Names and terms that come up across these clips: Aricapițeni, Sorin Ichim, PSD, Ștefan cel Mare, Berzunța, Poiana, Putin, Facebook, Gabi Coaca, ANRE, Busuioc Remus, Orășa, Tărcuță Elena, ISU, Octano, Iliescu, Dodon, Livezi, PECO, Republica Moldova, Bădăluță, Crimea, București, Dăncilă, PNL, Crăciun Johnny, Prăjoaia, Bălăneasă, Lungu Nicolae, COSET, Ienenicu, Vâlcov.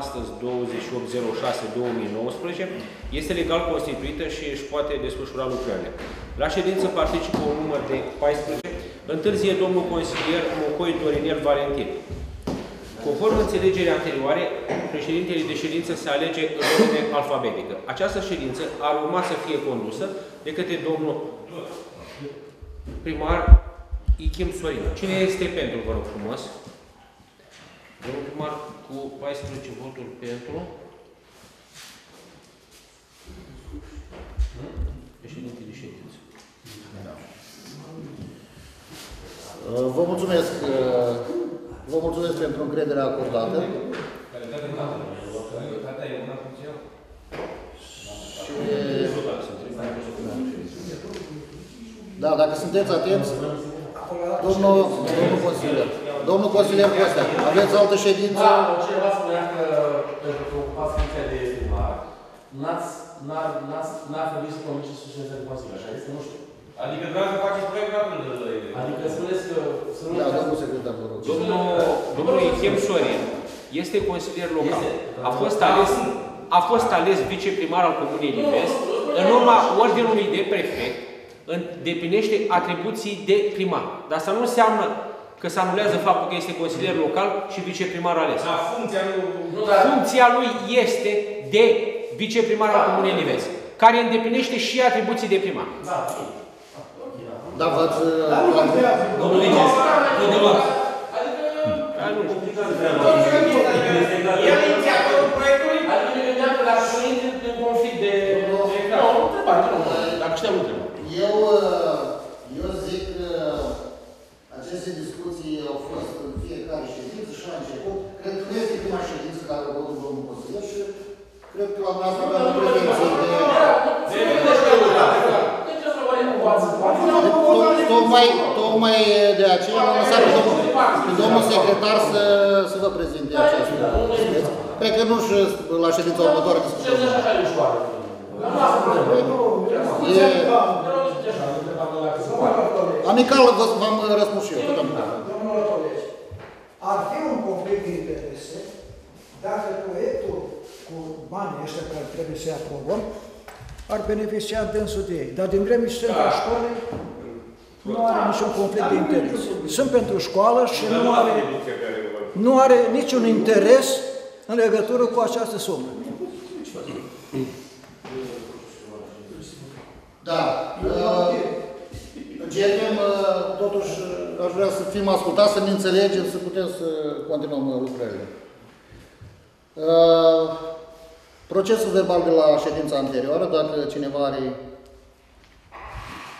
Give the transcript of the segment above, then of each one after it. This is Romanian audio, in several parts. astăzi 28.06.2019, este legal constituită și își poate desfășura lucrările. La ședință participă un număr de 14, întârzie domnul consilier Mocoi Dorinel Valentin. Conform înțelegerii anterioare, președintele de ședință se alege în ordine alfabetică. Această ședință ar urma să fie condusă de către domnul primar Ichim Sorin. Cine este pentru, vă rog frumos? Domnul primar cu 14 voturi pentru. Președinte de ședință. Da. Vă mulțumesc. Vă mulțumesc pentru încrederea acordată. Da, dacă sunteți atenți, domnul consilier Costac, aveți altă ședință? Da, cineva spunea că pentru că ocupați funcția de primar, n-ați trebuit să conduceți susținerea de consiliu, așa este, nu știu. Adică vreau să faceți proiectul de lei. Adică spuneți că... Da, domnul secretar, vă rog. Domnul Ichim Sorin este consilier local. A fost ales viceprimar al Comunei Livezi. În urma ordinului de prefect, îndeplinește atribuții de primar. Dar asta nu înseamnă că se anulează faptul că este consilier local și viceprimar ales. Dar funcția lui este de viceprimar al Comunei Livezi, care îndeplinește și atribuții de primar. Da. Dar v-ați... Domnul Liges, continuați. El inițiatorul proiectului, adică ne gândeam că dacă sunt într-un conflict de... Dacă știam lucrurile. Eu zic că aceste discuții au fost în fiecare ședință și la început. Cred că nu este prima ședință care a avut domnul consilier și cred că la noastră avea o prevență de... Tocmai de aceea am lăsat domnul secretar să vă prezinte această ședință. Cred că nu și la ședința următoare discută. Amical v-am răspuns și eu. Domnule colegi, ar fi un conflict de interese dacă proiectul cu banii ăștia care trebuie să-i aprobăm ar beneficia dânsul de ei. Dar din vreme ce sunt la școală, nu are niciun conflict de interes. Sunt pentru școală și nu are niciun interes în legătură cu această sumă. Da. Începem, totuși, aș vrea să fim ascultați, să ne înțelegem, să putem să continuăm lucrările. Procesul verbal de la ședința anterioară, dacă cineva are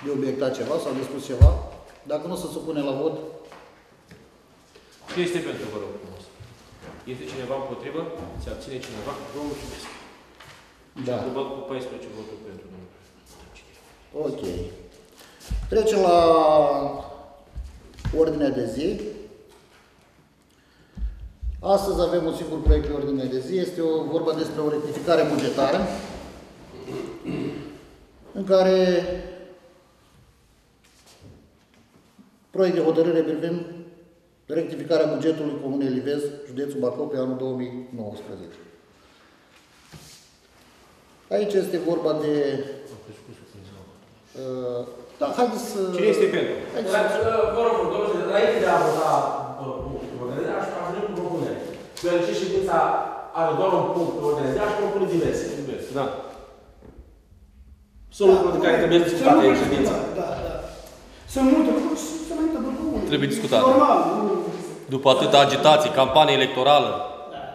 de obiectat ceva sau de spus ceva, dacă nu se supune la vot. Cine este pentru, vă rog frumos? Este cineva împotrivă? Se abține cineva? Vă mulțumesc. Da. Și aprobat cu 14 voturi pentru domnul. Ok. Trecem la ordinea de zi. Astăzi avem un singur proiect de ordine de zi, este vorba despre o rectificare bugetară în care proiect de hotărâre privind rectificarea bugetului Comunei Livezi, județul Bacău, pe anul 2019. Aici este vorba de... Da, haideți să... Cine este pentru? Vă rog, domnule, înainte de a vota hotărârea, aș face un propunere. Deoarece ședința are doar un punct pe ordinea de zi, aș propune diverse. Da. Sunt lucruri de care trebuie discutate în ședință. Da, da. Sunt multe lucruri și se mai întâmplă cu unii. Trebuie discutate. Normal. După atâta agitație, campanie electorală.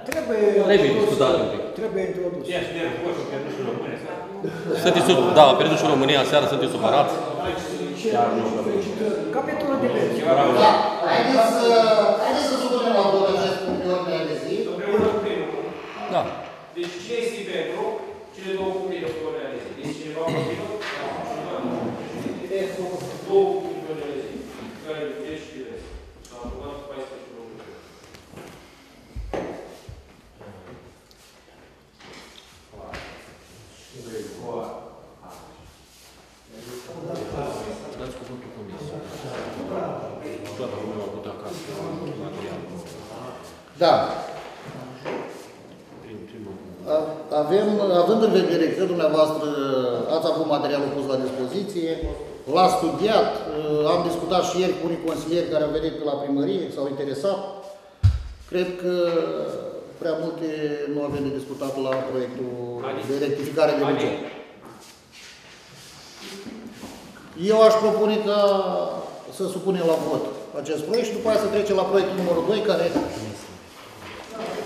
Trebuie discutate un pic. Trebuie introdus. Ceea ce de rău, că nu știu rămâne, să... Da, a pierdut și România aseară, sunteți supărați. Capitolul de lege. Haideți să supunem la vot acest punct de ordine de zi. Da. Deci cine este pentru? Cele două puncte de ordine de zi. Deci cineva împotrivă? Două puncte de ordine de zi. Care vedeți și vedeți. S-au aprobat 14 lucruri. Dați cuvântul comisiei. Toată lumea a avut acasă. Da. având în vedere că dumneavoastră ați avut materialul pus la dispoziție, l-a studiat, am discutat și ieri cu unii consilieri care au venit la primărie, s-au interesat. Cred că prea multe nu avem de discutat la proiectul de rectificare de buget. Eu aș propune ca să supunem la vot acest proiect și după aceea să trecem la proiectul numărul 2, care...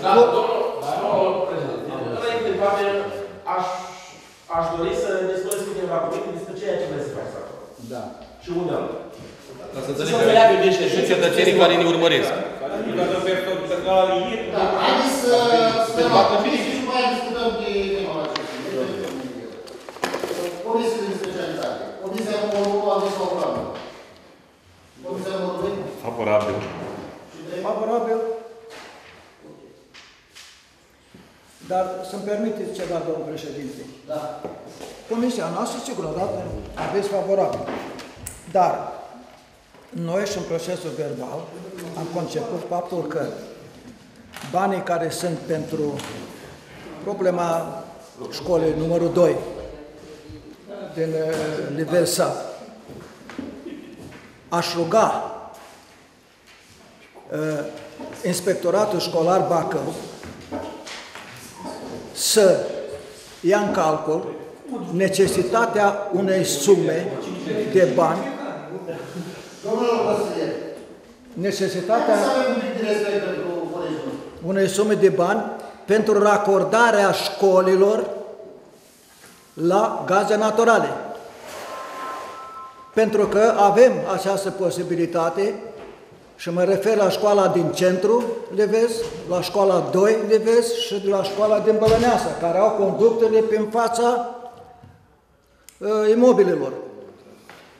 Da, domnul președinte, înainte de toate, aș dori să ne spuneți câteva cuvinte despre ceea ce vreți să faci acolo. Da. Și unde am. Ca să înțelegem și cetățenii care ne urmăresc. Hai să stăm atunci și mai discutăm de tema acestui. Comisia de specialitate. Comisia numărul 1 a zis favorabil. Comisia numărul 2? Favorabil. Și 3? Favorabil. Dar să-mi permiteți ceva, domnul președinte. Da. Comisia noastră, siguradată, aveți favorabil. Dar noi și în procesul verbal am conceput faptul că banii care sunt pentru problema școlii numărul 2 din Livezi, aș ruga Inspectoratul Școlar Bacău să ia în calcul necesitatea unei sume de bani. Necesitatea unei sume de bani pentru racordarea școlilor la gaze naturale. Pentru că avem această posibilitate și mă refer la școala din centru Livezi, la școala 2 Livezi și la școala din Bălăneasă, care au conductele prin fața imobililor.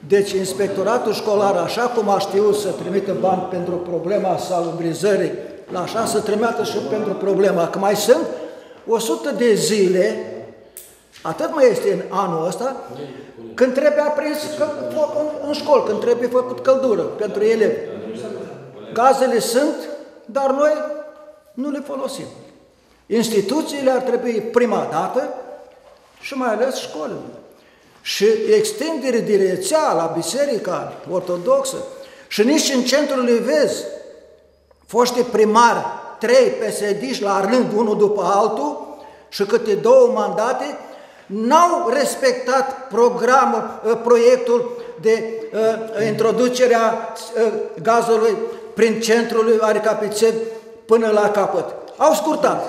Deci, Inspectoratul Școlar, așa cum a știut să trimită bani pentru problema salubrizării, la așa să trimită și pentru problema, că mai sunt 100 de zile, atât mai este în anul ăsta, când trebuie aprins foc în școli, când trebuie făcut căldură pentru elevi. Gazele sunt, dar noi nu le folosim. Instituțiile ar trebui prima dată și mai ales școlile. Și extindere de rețea la Biserica Ortodoxă și nici în centrul Livezi, foști primari, 3 PSD-și la rând, unul după altul, și câte 2 mandate, n-au respectat programul, proiectul de introducerea gazului prin centrul Aricapițeni până la capăt. Au scurtat.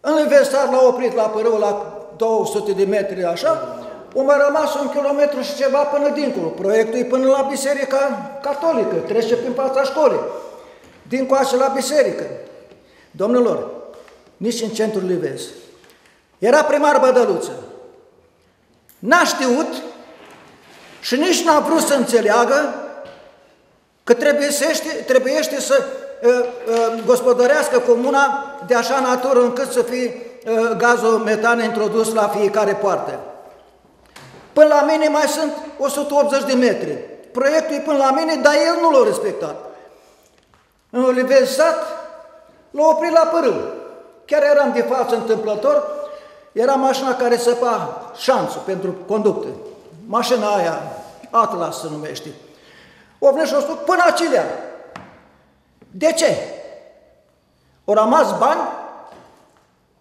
În Livezi l-au oprit la Părâu la 200 de metri, așa, unde a rămas 1 kilometru și ceva până dincolo. Proiectul e până la Biserica Catolică, trece prin fața școlii, dincoace la biserică. Domnilor, nici în centrul Livezi. Era primar Bădăluță. N-a știut și nici n-a vrut să înțeleagă că trebuiește să gospodărească comuna de așa natură încât să fie gazul metan introdus la fiecare parte. Până la mine mai sunt 180 de metri. Proiectul e până la mine, dar el nu l-a respectat. În Livezi sat, l-a oprit la Părâu. Chiar eram de față întâmplător, era mașina care săpa șanțul pentru conductă. Mașina aia, Atlas se numește. O venit și o stup până acilea. De ce? O rămas bani?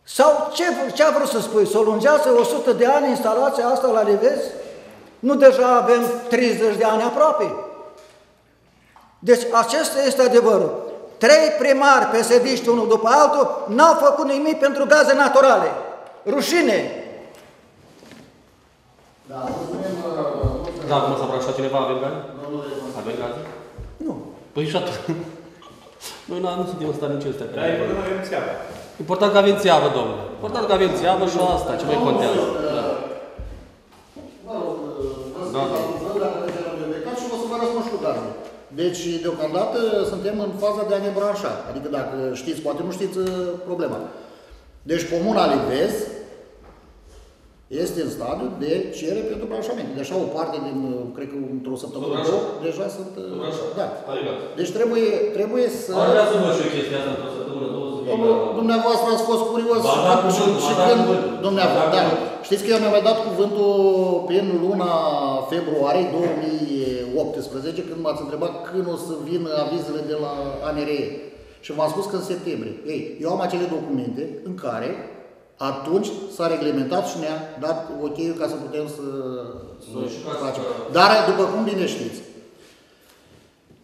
Sau ce-a vrut să spui? S-o lungească 100 de ani instalația asta la Livezi? Nu deja avem 30 de ani aproape? Deci acesta este adevărul. 3 primari PSD-ști unul după altul n-au făcut nimic pentru gaze naturale. Rușine! Da, nu s-a prășat cineva, avem bani? Avem gaze? Nu. Păi și atât. Noi nu suntem în stare nici astea. Dar e problema de înțeapă. Important că avem țeavă, domnule. Important că avem țeavă și asta, ce mai contează. Mă rog, vă spun dacă deja am plecat și o să vă răspund și cu gazul. Deci, deocamdată, suntem în faza de a ne branșa. Adică, dacă știți, poate nu știți problema. Deci, comuna Livezi este în stadiu de cere pentru branșament. Deci, o parte din, cred că într-o săptămână, deja sunt... Deci, trebuie să... Aș vrea să văd și o chestie asta într-o săptămână, 20. Dumneavoastră ați fost curios și când dumneavoastră. Știți că eu mi-am mai dat cuvântul prin luna februarie 2018, când m-ați întrebat când o să vină avizele de la ANRE. Și v-am spus că în septembrie. Ei, eu am acele documente în care atunci s-a reglementat și ne-a dat ok-ul ca să putem să facem. Dar, după cum bine știți,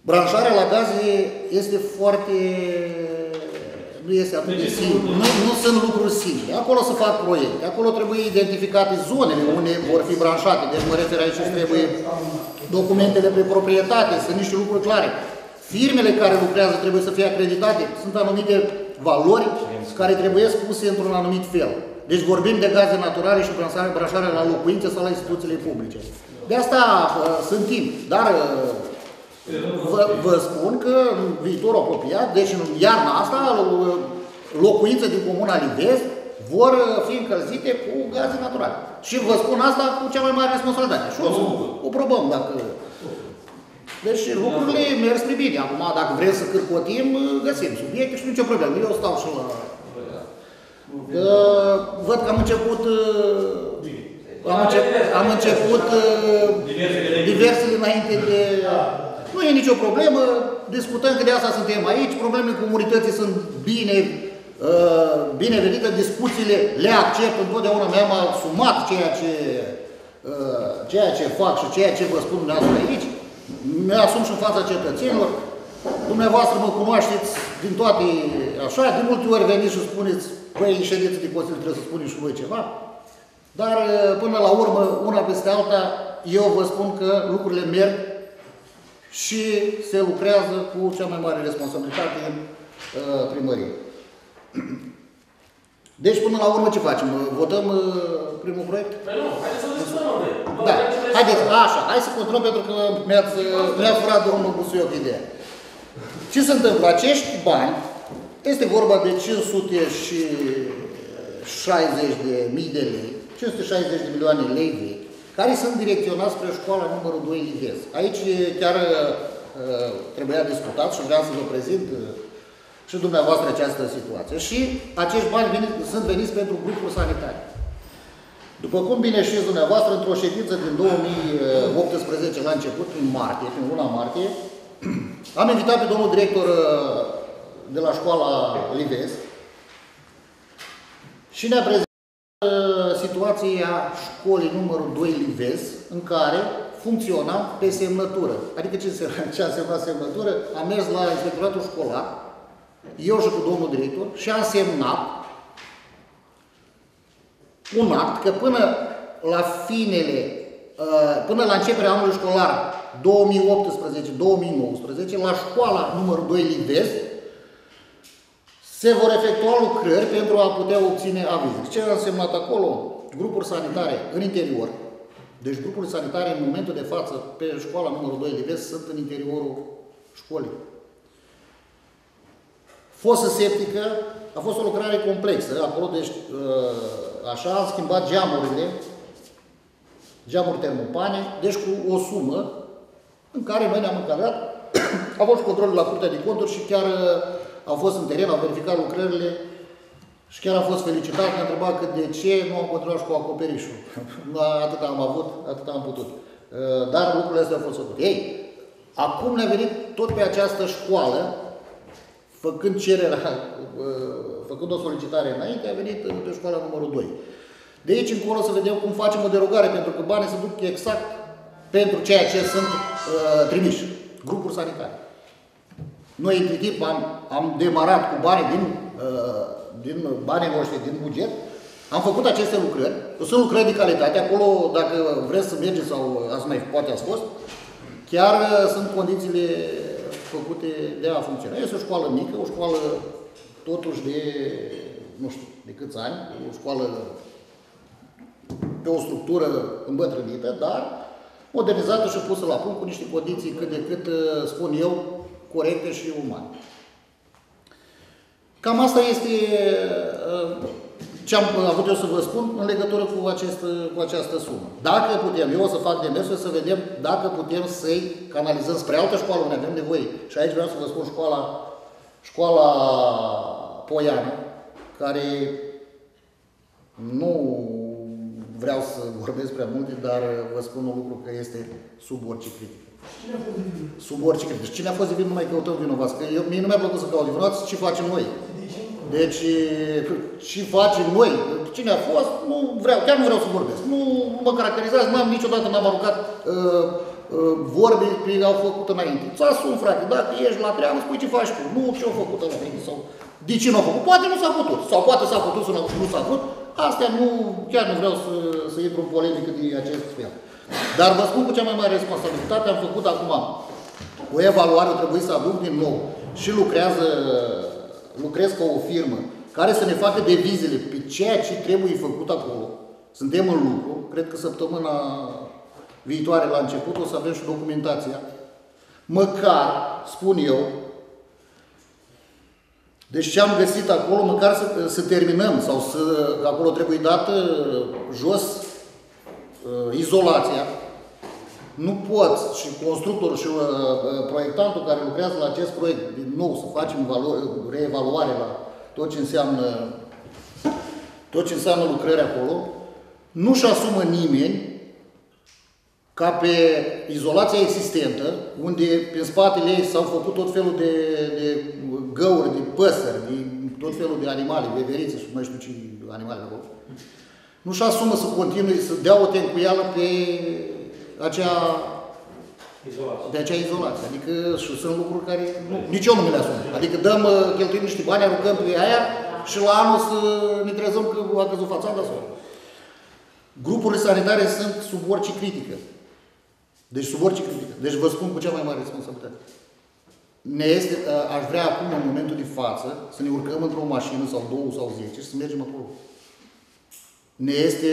branșarea la gaze este foarte... Nu este atât de simplu. Nu sunt lucruri simple. Acolo se fac proiecte. Acolo trebuie identificate zonele unde vor fi branșate. Deci mă refer aici și trebuie documentele pe proprietate. Sunt niște lucruri clare. Firmele care lucrează trebuie să fie acreditate. Sunt anumite valori care trebuie puse într-un anumit fel. Deci vorbim de gaze naturale și branșarea la locuințe sau la instituțiile publice. De asta sunt timp. Dar... Vă spun că în viitor apropiat, deci în iarna asta, locuințe din comuna Livezi vor fi încălzite cu gaze naturale. Și vă spun asta cu cea mai mare responsabilitate. Și o probăm dacă... Deci lucrurile merg spre bine. Acum, dacă vrem să cârcotim, găsim subiecte și nicio problemă. Eu stau și la... Văd că am început... Am început diverse înainte de... Nu e nicio problemă, discutăm că de asta suntem aici, problemele comunității sunt binevenite, discuțiile le accept, întotdeauna mi-am asumat ceea ce fac și ceea ce vă spun dumneavoastră aici, mi-asum și în fața cetățenilor, dumneavoastră mă cunoașteți din toate așa, de multe ori veniți și spuneți, băi, în ședință de consiliu trebuie să spuneți și voi ceva, dar până la urmă, una peste alta, eu vă spun că lucrurile merg și se lucrează cu cea mai mare responsabilitate în primărie. Deci, până la urmă, ce facem? Votăm primul proiect? Păi nu, haideți să discutăm. Da, haideți, așa, hai să controlăm pentru că mi-a furat domnul Busuioc ideea. Ce se întâmplă? Acești bani, este vorba de 560.000 de lei, 560 de milioane lei vechi, care sunt direcționați spre școala numărul 2 Livezi. Aici chiar trebuia discutat și vreau să vă prezint și dumneavoastră această situație. Și acești bani sunt veniți pentru grupuri sanitare. După cum bine știți dumneavoastră, într-o ședință din 2018 la început, în martie, în luna martie, am invitat pe domnul director de la școala Livezi și ne-a prezentat situația școlii numărul 2 Livezi, în care funcționa pe semnătură. Adică ce a semnat semnătură? Am mers la inspectoratul școlar, eu și cu domnul director, și am semnat un act că până la începerea anului școlar 2018-2019, la școala numărul 2 Livezi, se vor efectua lucrări pentru a putea obține avize. Ce a însemnat acolo? Grupuri sanitare în interior. Deci grupurile sanitare în momentul de față pe școala numărul 2 Livezi sunt în interiorul școlii. Fosă septică a fost o lucrare complexă. Acolo, deci, așa, am schimbat geamuri termopane, deci cu o sumă în care noi ne-am încadrat. A fost controlul la Curtea de Conturi și chiar au fost în teren, au verificat lucrările și chiar a fost felicitat, ne-a întrebat că de ce nu am continuat și cu acoperișul. Atât am avut, atât am putut. Dar lucrurile astea au fost făcute. Ei, acum ne-a venit tot pe această școală, făcând o solicitare înainte, a venit pe școala numărul 2. De aici încolo să vedem cum facem o derogare, pentru că banii se duc exact pentru ceea ce sunt trimiși, grupuri sanitare. Noi, între timp, am demarat cu banii din banii noștri, din buget. Am făcut aceste lucrări. Sunt lucrări de calitate. Acolo, dacă vreți să mergeți sau poate ați fost, chiar sunt condițiile făcute de a funcționa. Este o școală mică, o școală totuși de, nu știu, de câți ani, o școală pe o structură îmbătrânită, dar modernizată și pusă la punct cu niște condiții cât de cât, spun eu, corecte și umane. Cam asta este ce am avut eu să vă spun în legătură cu această sumă. Dacă putem, eu o să fac demersul să vedem dacă putem să-i canalizăm spre altă școală unde avem nevoie. Și aici vreau să vă spun școala Poiana, care nu vreau să vorbesc prea multe, dar vă spun un lucru că este sub orice critică. Cine a fost vinovat? Sub orice critică. Cine a fost vinovat, nu mai căutăm vinovați. Că eu, mie nu mi-a plăcut să caut vinovați, ce facem noi? Deci, ce facem noi? Cine a fost? Nu vreau, chiar nu vreau să vorbesc. Nu mă caracterizați, n-am niciodată, n-am aruncat vorbe pe care au făcut înainte. Îți asum, frate, dacă ești la treabă, spui ce faci tu. Nu ce-au făcut înainte sau de ce n-au făcut. Poate nu s-a putut, sau poate s-a putut sau nu s-a putut. Astea nu, chiar nu vreau să intru în polemică de acest fel. Dar vă spun cu cea mai mare responsabilitate, am făcut acum o evaluare, trebuie să aduc din nou și lucrez ca o firmă care să ne facă devizele pe ceea ce trebuie făcut acolo. Suntem în lucru, cred că săptămâna viitoare la început o să avem și documentația. Măcar, spun eu, deci ce am găsit acolo, măcar să terminăm, sau să, acolo trebuie dată jos izolația. Nu poți și constructorul și proiectantul care lucrează la acest proiect, din nou să facem reevaluare la tot ce înseamnă lucrări acolo, nu și asumă nimeni ca pe izolația existentă, unde prin spatele ei s-au făcut tot felul de găuri, de păsări, de tot felul de animale, veverițe și mai știu ce animale acolo. Nu-și asumă să continue, să dea o tencuială pe acea izolație. Adică sunt lucruri care nu, nici eu nu mi le asum. Adică cheltuim niște bani, aruncăm pe aia și la anul să ne trezăm că a căzut fațada sau. Grupurile sanitare sunt sub orice critică. Deci sub orice critică. Deci vă spun cu cea mai mare responsabilitate. Aș vrea acum, în momentul de față, să ne urcăm într-o mașină sau două sau 10 și să mergem acolo. Ne este,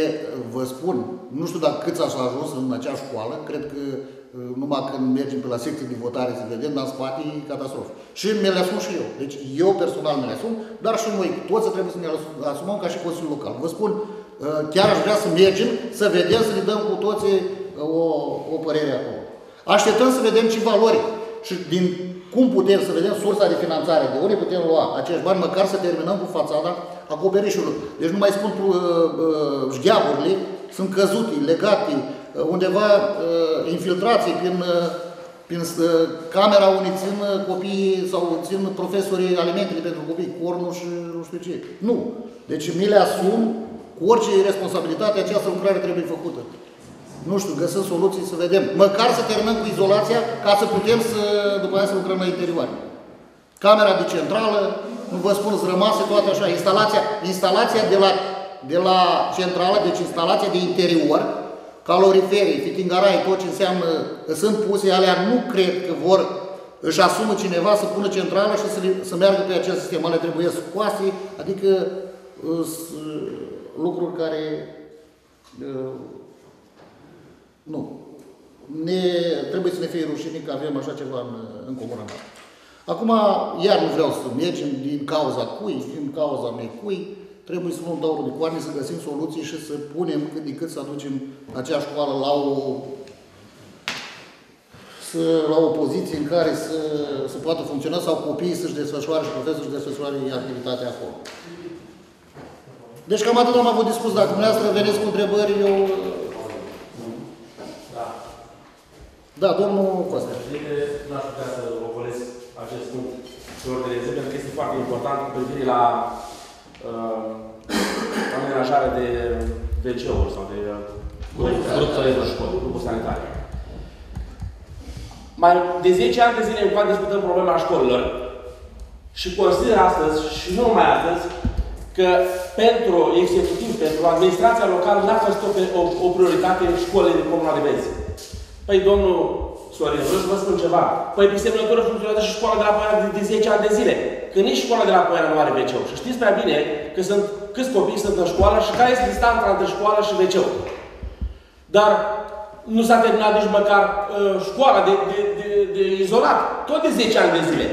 vă spun, nu știu dacă câți ați ajuns în acea școală, cred că numai când mergem pe la secție de votare să vedem, dar în spate e catastrofă. Și mi-l asum și eu. Deci eu personal mi-l asum, dar și noi toți trebuie să ne asumăm ca și Consiliul Local. Vă spun, chiar aș vrea să mergem, să vedem, să ne dăm cu toții o părere acolo. Așteptăm să vedem ce valori și cum putem să vedem sursa de finanțare, de unde putem lua acești bani, măcar să terminăm cu fațada acoperișului. Deci nu mai spun șgheaburile, sunt căzute, legate, undeva infiltrații prin camera unde țin copiii sau țin profesorii alimentele pentru copii, cornul și nu știu ce. Nu. Deci mi le asum cu orice responsabilitate, această lucrare trebuie făcută. Nu știu, găsăm soluții să vedem. Măcar să terminăm cu izolația, ca să putem să, după aceea, să lucrăm la interioare. Camera de centrală, nu vă spun, sunt rămase toate așa. Instalația de la centrală, deci instalația de interior, calorifere, fitingarai, tot ce înseamnă, sunt puse, alea nu cred că își asumă cineva să pună centrală și să meargă pe acest sistem. Alea trebuie scoase, adică lucruri care... Nu. Trebuie să ne fie rușine că avem așa ceva în comuna noastră. Acum, iar nu vreau să mergem din cauza cui, din cauza necui, trebuie să luăm taurul de coarne, să găsim soluții și să punem cât de cât să aducem acea școală la o poziție în care să poată funcționa sau copiii să-și desfășoare și profesorii să-și desfășoare activitatea acolo. Deci cam atât am avut discuții. Dacă dumneavoastră veniți cu întrebări, eu... Da, domnul Costac. N-aș putea să ocolesc acest punct pe ordine zi, pentru că este foarte important cu privire la amenajarea de WC-uri sau de toalete în școli, grupuri sanitare. Mai de 10 ani de zile încă discutăm problema școlilor și consider astăzi, și nu numai astăzi, că pentru executiv, pentru administrația locală, n-a fost o prioritate în școlile din comuna Livezi. Păi, domnul Sorin, vreau să vă spun ceva. Păi, pe semnătură funcționează și școala de la Poiana de 10 ani de zile. Că nici școala de la Poiana nu are WC-ul. Și știți prea bine că sunt, câți copii sunt în școală și care este distanța între școală și WC-ul. Dar nu s-a terminat nici măcar școala de izolat. Tot de 10 ani de zile.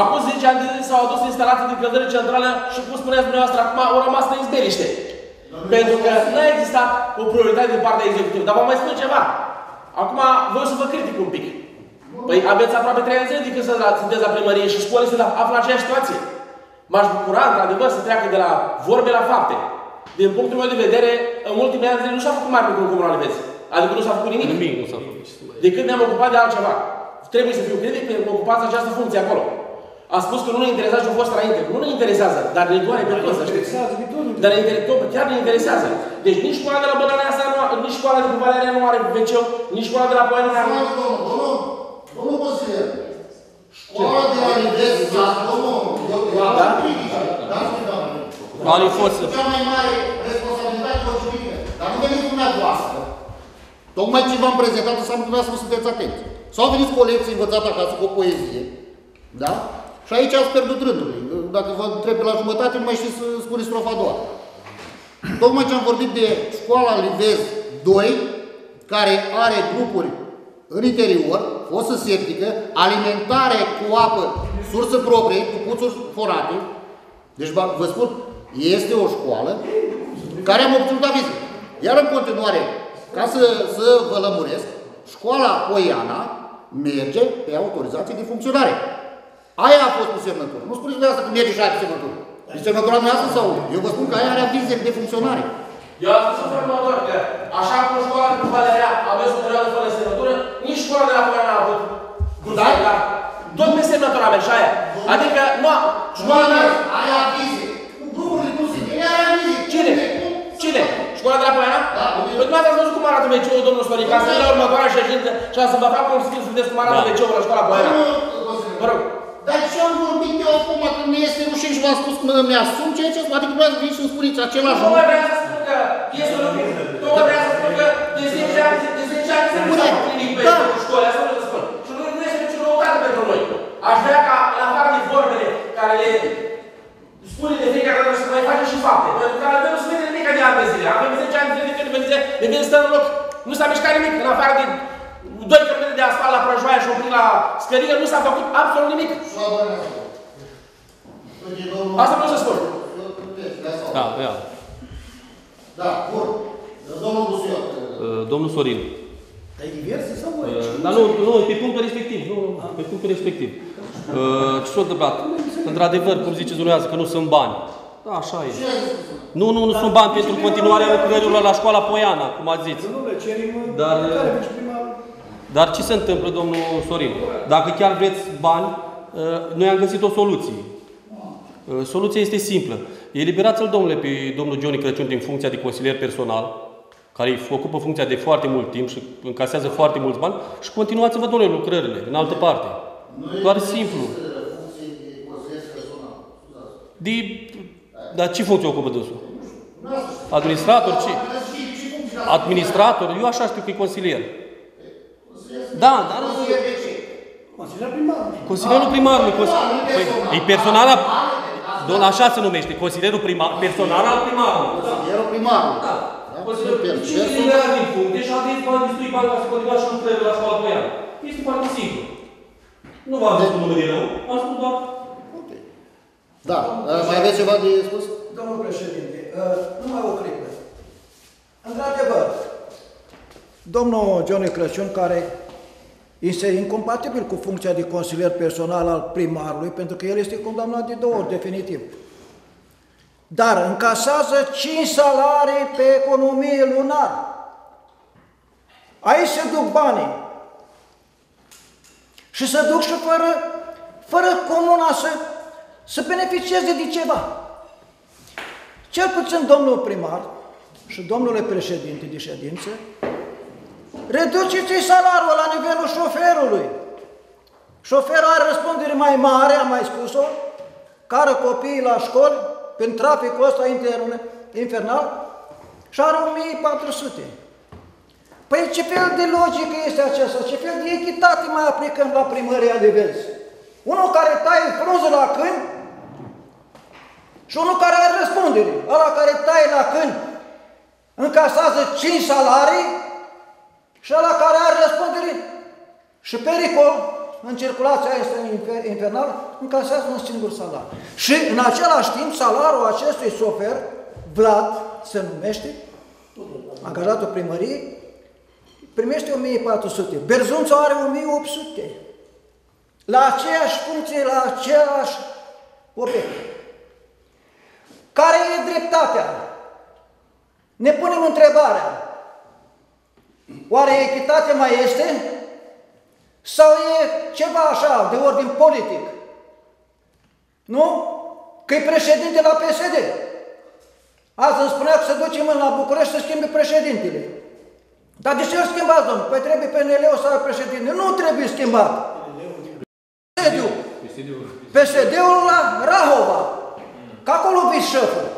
Acum 10 ani de zile s-au adus instalații de clădire centrală și, cum spuneați dumneavoastră, acum au rămas la izbeliște. Pentru că nu a existat o prioritate din partea executivă. Dar vă mai spun ceva. Acum vreau să vă critic un pic. Păi aveți aproape 3 ani de când sunteți la primărie și școlile se află în aceeași situație. M-aș bucura, într-adevăr, să treacă de la vorbe la fapte. Din punctul meu de vedere, în ultimii ani nu s-a făcut mare lucru în Comuna Livezi. Adică nu s-a făcut nimic. Nimic nu s-a făcut. De când ne-am ocupat de altceva. Trebuie să fiu critic pentru că ocupați această funcție acolo. A spus că nu ne interesează ce-a fost înainte. Nu ne interesează, dar ne doare pe toți, să știți. Dar chiar ne interesează. Deci nici școala de la Bălăneasă, nici școala de Valeria nu are WC-ul, nici școala de la Poiana nu are. Domnul consilier, școala de la Livezi, domnul, cea mai mare responsabilitate o ciuică. Dar nu veniți dumneavoastră. Tocmai ce v-am prezentat, înseamnă dumneavoastră nu sunteți atenți. S-au venit cu o lecție învățată acasă, cu o poezie, da? Și aici ați pierdut rândul. Dacă vă întreb la jumătate, nu mai știți să spuneți strofa a doua. Tocmai ce am vorbit de școala Livezi 2, care are grupuri în interior, fostă septică, alimentare cu apă, sursă proprie, cu puțuri forate. Deci vă spun, este o școală care am obținut avize. Iar în continuare, ca să vă lămuresc, școala Poiana merge pe autorizație de funcționare. Aia a fost cu semnătură. Nu spuneți dumneavoastră că merge și aia cu semnătură. Deci semnătura dumneavoastră sau? Eu vă spun că aia are avize de funcționare. Eu am spus în felul următor, că așa cum școala cu Valeria aveți o perioadă fără semnătură, nici școala de la Poiana a avut grupare. Da? Tot pe semnătura mea și aia. Adică, nu, școala mea are avize. Cu grupurile nu se vede, are avize. Cine? Cine? Școala de la Poiana? Da. Păi dumneavoastră ați văzut cum arată WC-ul, domnul Sorin, ca să vă la următoarea ședință și să vă fac cum sunteți cum arată WC-ul la școala Poiana. Vă rog. Dar ce am vorbit eu acum, când mi este rușine și v-am spus că mi-asum ceea ce am spus, adică vreau să veniți și îmi spuneți același lucru. Tocmai vreau să spun că este un lucru, tocmai vreau să spun că de 10 ani se putea clinic pe școli, asta vreau să spun. Și nu este nicio noutate pentru noi. Aș vrea ca, în afară de vorbele care le spune de fiecare dată să mai face și fapte, pentru că avem să vedem nimic de ani de zile. Avem 10 ani de zile, de când stăm în loc, nu s-a mișcat nimic, în afară de 2 km de asfalt la Prăjoaia și oprit la Scăringa, nu s-a făcut absolut nimic. Asta vreau să spun. Da, ia. Da, bun. Domnul Busuioc. Domnul Sorin. Ai diverse sau voi? Dar nu, pe punctul respectiv. Pe punctul respectiv. Ce s-a întâmplat? Într-adevăr, cum ziceți dumneavoastră, că nu sunt bani. Da, așa e. Nu sunt bani pentru continuarea lucrărilor la școala Poiana, cum ați zis. Dar... Dar ce se întâmplă, domnul Sorin? Dacă chiar vreți bani, noi am găsit o soluție. Soluția este simplă. Eliberați-l, domnule, pe domnul Johnny Crăciun din funcția de consilier personal, care ocupă funcția de foarte mult timp și încasează foarte mulți bani, și continuați-vă, domnule, lucrările, în altă parte. Doar simplu. Dar ce funcție ocupă dânsul? Administrator? Ce? Administrator? Eu așa știu că e consilier. Da, dar... Consilierul primarului. Consilierul primarului. E personala... Domnul, așa se numește. Consilierul primarului. Personal al primarului. Consilierul primarului. Da. Consilierul primarului. Cine se leagă din punct, deși aveți bani destui bani ca să continuați și lucrările la școala Poiana. Este foarte simplu. Nu v-am zis numele de rău. Am spus doar... Da. Mai aveți ceva de spus? Domnul președinte, numai o clipă. Într-adevăr, domnul Johnny Crăciun, care este incompatibil cu funcția de consilier personal al primarului, pentru că el este condamnat de 2 ori, definitiv. Dar încasează 5 salarii pe economie lunar. Aici se duc banii. Și se duc și fără comuna să beneficieze de ceva. Cel puțin domnul primar și domnule președinte de ședință, reduceți salariul la nivelul șoferului. Șoferul are răspundere mai mare, am mai spus-o, care copiii la școli, prin traficul ăsta infernal, și are 1400. Păi ce fel de logică este aceasta? Ce fel de echitate mai aplicăm la primăria Livezi? Unul care taie frunză la câini și unul care are răspundere. Ăla care taie la câini încasează 5 salarii, și ăla care are răspundere și pericol în circulația este infernală, încasează un singur salariu. Și în același timp, salariul acestui șofer, Vlad se numește, angajatul primăriei, primește 1400. Berzunța are 1800. La aceeași funcție, la același obiect. Care e dreptatea? Ne punem întrebarea. Oare echitate mai este? Sau e ceva așa, de ordin politic? Nu? Că e președinte la PSD. Azi îmi spunea că să ducem la București să schimbe președintele. Dar de ce îl schimbați, domnule? Păi trebuie PNL-ul sau președinte. Nu trebuie schimbat. PSD-ul la Rahova. Că acolo vii șeful.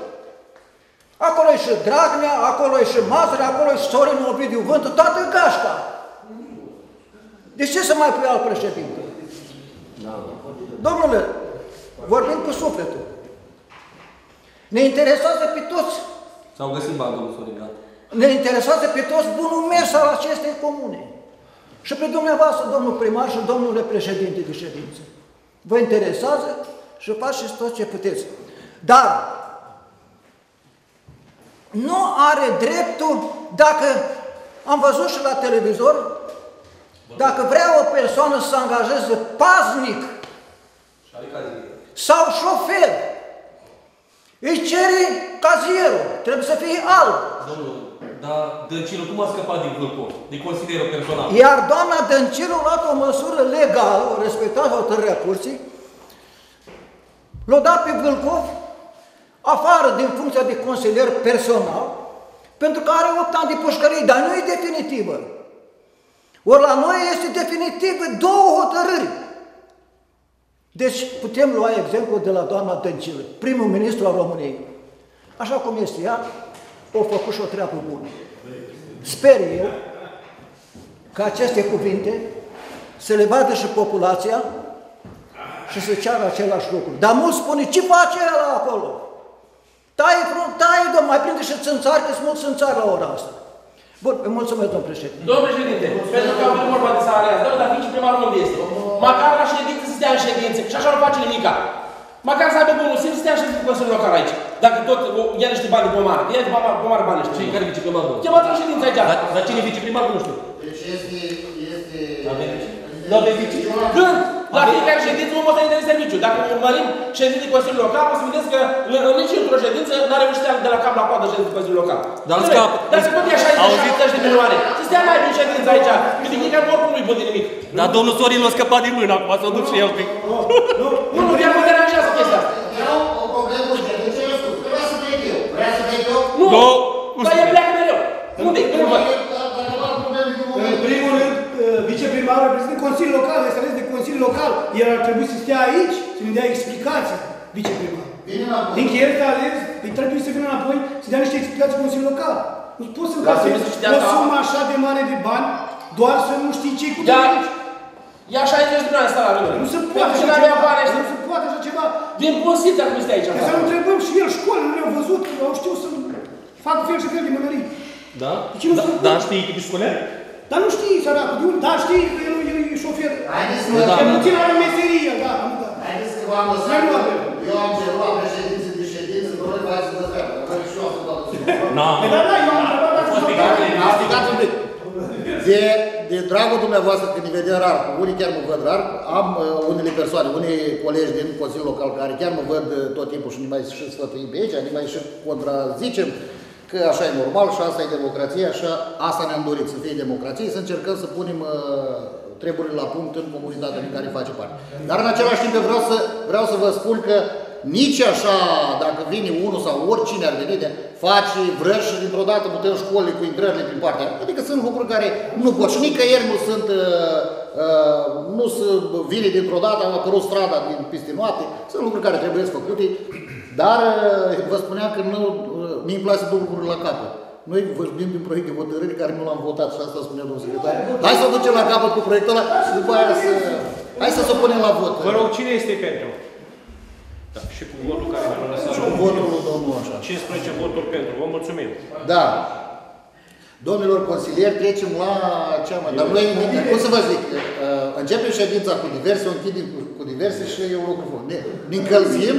Acolo e și Dragnea, acolo e și Mazărea, acolo e și Sorinu Ovidiu, Vântul, toată gașca. De ce să mai pui alt președinte? Domnule, vorbim cu sufletul. Ne interesează pe toți. S-au găsit bani, domnul Sorin. Ne interesează pe toți bunul mers al acestei comune. Și pe dumneavoastră, domnul primar și domnule președinte de ședință. Vă interesează și faceți tot ce puteți. Dar nu are dreptul, dacă am văzut și la televizor, dacă vrea o persoană să se angajeze paznic sau șofer, îi cere cazierul, trebuie să fie alb. Domnul, dar Dăncilă cum a scăpat din Vâlcov? De consideră personal. Iar doamna Dăncilă a luat o măsură legală, respectată hotărârea curții, l-a dat pe Vâlcov afară din funcția de consilier personal, pentru că are 8 ani de pușcărie, dar nu e definitivă. Ori la noi este definitivă 2 hotărâri. Deci putem lua exemplu de la doamna Dăncilă, primul ministru al României. Așa cum este ea, o făcut și o treabă bună. Sper eu că aceste cuvinte se le vadă și populația și se ceară același lucru. Dar mulți spune, ce face ăla acolo? Taie, domn, mai prinde și țânțari, că sunt mulți țânțari la ora asta. Bun, îmi mulțumesc, domn președinte. Domn președinte, pentru că am vorba de salariați, dar viceprimarul unde este? Măcar la ședință să stea în ședință, și așa nu face nimica. Măcar să aibă bunul simț să stea în ședință cu Consiliul Local aici. Dacă tot ia niște bani pe mare, ia niște bani bani ăștia. Care viceprimarul? Chemați la ședință aici. Dar cine e viceprimarul? Nu știu. Deci este... La Livezi. Când? La fiecare ședință omul ăsta e de serviciu. Dacă urmărim ședințe de Consiliul Local, o să vedeți că nici într-o ședință n-a reușit de la cap la coadă ședințe de Consiliul Local. Dar se pot ia 60-70 de milioane. Să stea mai bine ședința aici. Critica oricum nu-i bun de nimic. Dar domnul Sorin l-a scăpat din mână acum, să o duc și el un pic. Nu, chiar mă deranjează chestia asta. Eu o problemă cu ședințele cu. Vreau să plec eu. Vreau să plec eu? Nu, dar el pleacă mereu. În primul rând, viceprimarul reprezintă Consiliul Local, este ales de Consiliul Local. El ar trebui să stea aici, să ne dea explicații, viceprimarul. Din că el este ales, îi trebuie să vină înapoi, să dea niște explicații Consiliul Local. Nu poți să-mi casezi o sumă așa de mare de bani, doar să nu știi ce-i cu aici. Ia 60 de ani asta la rând. Nu se poate așa ceva. Nu se poate așa ceva. Din posiți acum este aici. Că să-l întrebăm și el, școlile nu le-au văzut, au știut să fac fel și fel de mănării. Da? Dar știi cât școlea? Dar nu știi, săracul, de unde? Dar știi că el e șofer. E puțin are meserie, da. Haideți că v-am lăsat, eu am cerut președință de ședință, vă rog, v-ați să văd că și eu am făcut toată ziua. Dar da, eu am făcut un pic. De dragul dumneavoastră, când îi vedem rar, unii chiar mă văd rar, am unele persoane, unii colegi din Consiliul Local, care chiar mă văd tot timpul și ne mai și sfătuim pe aici, ne mai și contrazicem. Că așa e normal și asta e democrație, așa asta ne-am dorit, să fie democrație, să încercăm să punem treburile la punct în comunitatea din care face parte. Dar în același timp vreau să vă spun că nici așa, dacă vine unul sau oricine ar veni, face vrăși și dintr-o dată putem școlile cu intrările prin partea. Adică sunt lucruri care nu pot și nicăieri nu sunt, nu se vine dintr-o dată, am apărut strada din peste noapte, sunt lucruri care trebuie să făcute. Dar vă spuneam că mi-mi place două lucruri la capăt. Noi vorbim din proiect de hotărâri care nu l-am votat și asta spunea domnul secretar. Hai să o ducem la capăt cu proiectul ăla și după aia să... Hai să o punem la vot. Vă rog, cine este pentru? Da, și cu votul care l-a lăsat. Și cu votul lui domnul așa. 15 voturi pentru. Vă mulțumim. Da. Domnilor consilieri, trecem la cea mai... Dar noi, cum să vă zic, începem ședința cu diverse, o închidem cu diverse și e un lucru bun. Ne încălzim,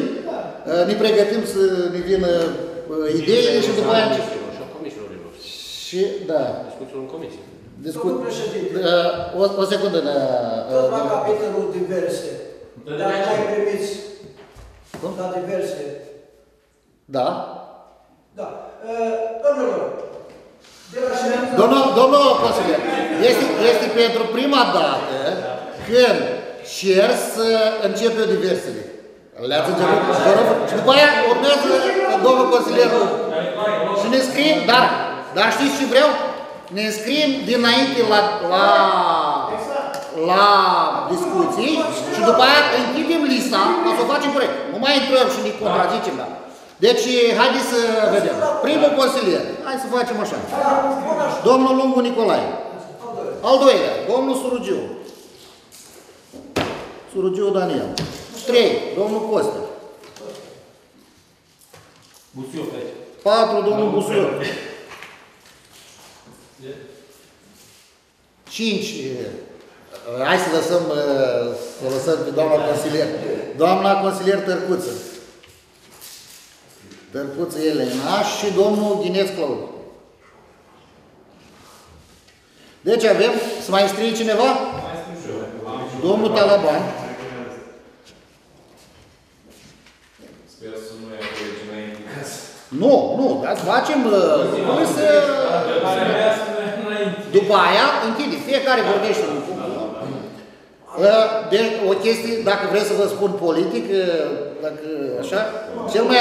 ne pregătim să ne vină ideile și după aia... Și a comisiilor. Și, da. Discuțiul în comisie. Domnul președinte. O secundă, da. Tot la capitolul diverse. Dar mai primiți la diverse Da? Da. Domnul consilier, este pentru prima dată când cer să începe o diversiune. Le-ați început? Și după aia urmează domnul consilier și ne scriem, dar știți ce vreau? Ne înscriem dinainte la discuții și după aia închidem lista ca să o facem corect. Nu mai intrăm și ne contrazicem, da. Deci, haideți să vedem. Primul consilier. Hai să facem așa. Domnul Lungu Nicolae. Al doilea. Domnul Surugiu. Surugiu Daniel. 3. Domnul Costa. 4. Domnul Busuioc. 5. Hai să lăsăm pe doamna consilier. Doamna consilier Tărcuță. Tărcuță Elena și domnul Ghineț Claudiu. Deci avem, să mai scrie cineva? Domnul Talaban. Sper să nu ia colegi înainte. Nu, dar facem... După aia, închide. Fiecare vorbește un punct. Deci, o chestie, dacă vreți să vă spun politic, dacă așa, cel mai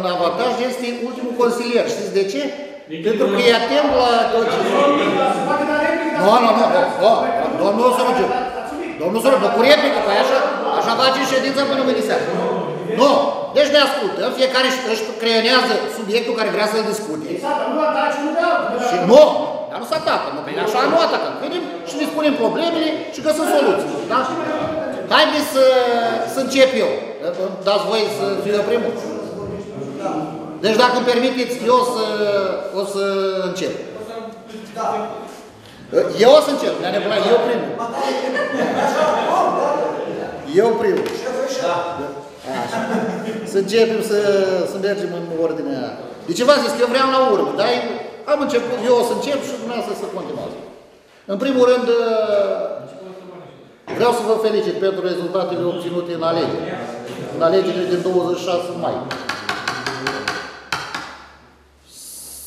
în avantaj este ultimul consilier. Știți de ce? Pentru că e atent la tot ce zic. Nu, domnul Sorogiu. Domnul Sorogiu, cu replică, că așa face ședința până mâine seara. Nu! Deci ne ascultă, fiecare își creionează subiectul care vrea să-l discute. Exact, nu ataci, nu vreau! Și nu! Dar nu s-a atacat, nu, păi așa nu atacăm. Venim și ne spunem problemele și găsim soluții, da? Haideți să încep eu. Dați voi să fiu eu primul. Deci dacă îmi permiteți, eu o să încep. Eu o să încep, ne-a nebunat, eu primul. Eu primul. Așa. Să începem să mergem în ordinea. Deci v-am zis că eu vreau la urmă, dar eu o să încep și dumneavoastră să continuați. În primul rând, vreau să vă felicit pentru rezultatele obținute în alegeri. În alegerile din 26 mai.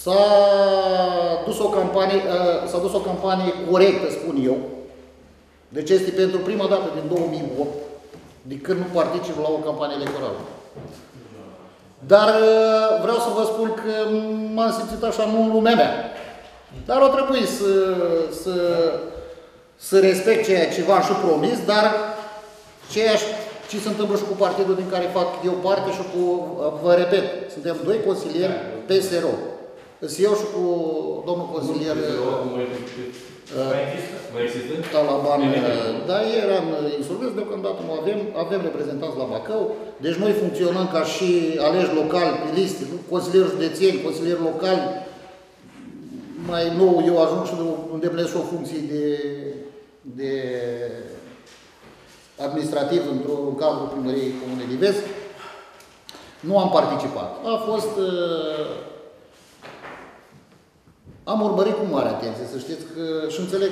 S-a dus o campanie corectă, spun eu. Deci este pentru prima dată din 2008, de când nu particip la o campanie electorală. Dar vreau să vă spun că m-am simțit așa, nu în lumea mea. Dar o trebuie să respect ceea ce v-am și promis, dar ceea ce se întâmplă și cu partidul din care fac eu parte și cu, vă repet, suntem doi consilieri PSR. Sunt eu și cu domnul consilier Talaban. Da, eram insolvenți, deocamdată nu avem reprezentanți la Bacău. Deci noi funcționăm ca și aleși locali pe liste, consilieri județeni, consilieri locali. Mai nou eu ajung și îndeplinesc o funcție de administrativ într-un cadru primăriei Comunei Livezi. Nu am participat. Am urmărit cu mare atenție, să știți că și înțeleg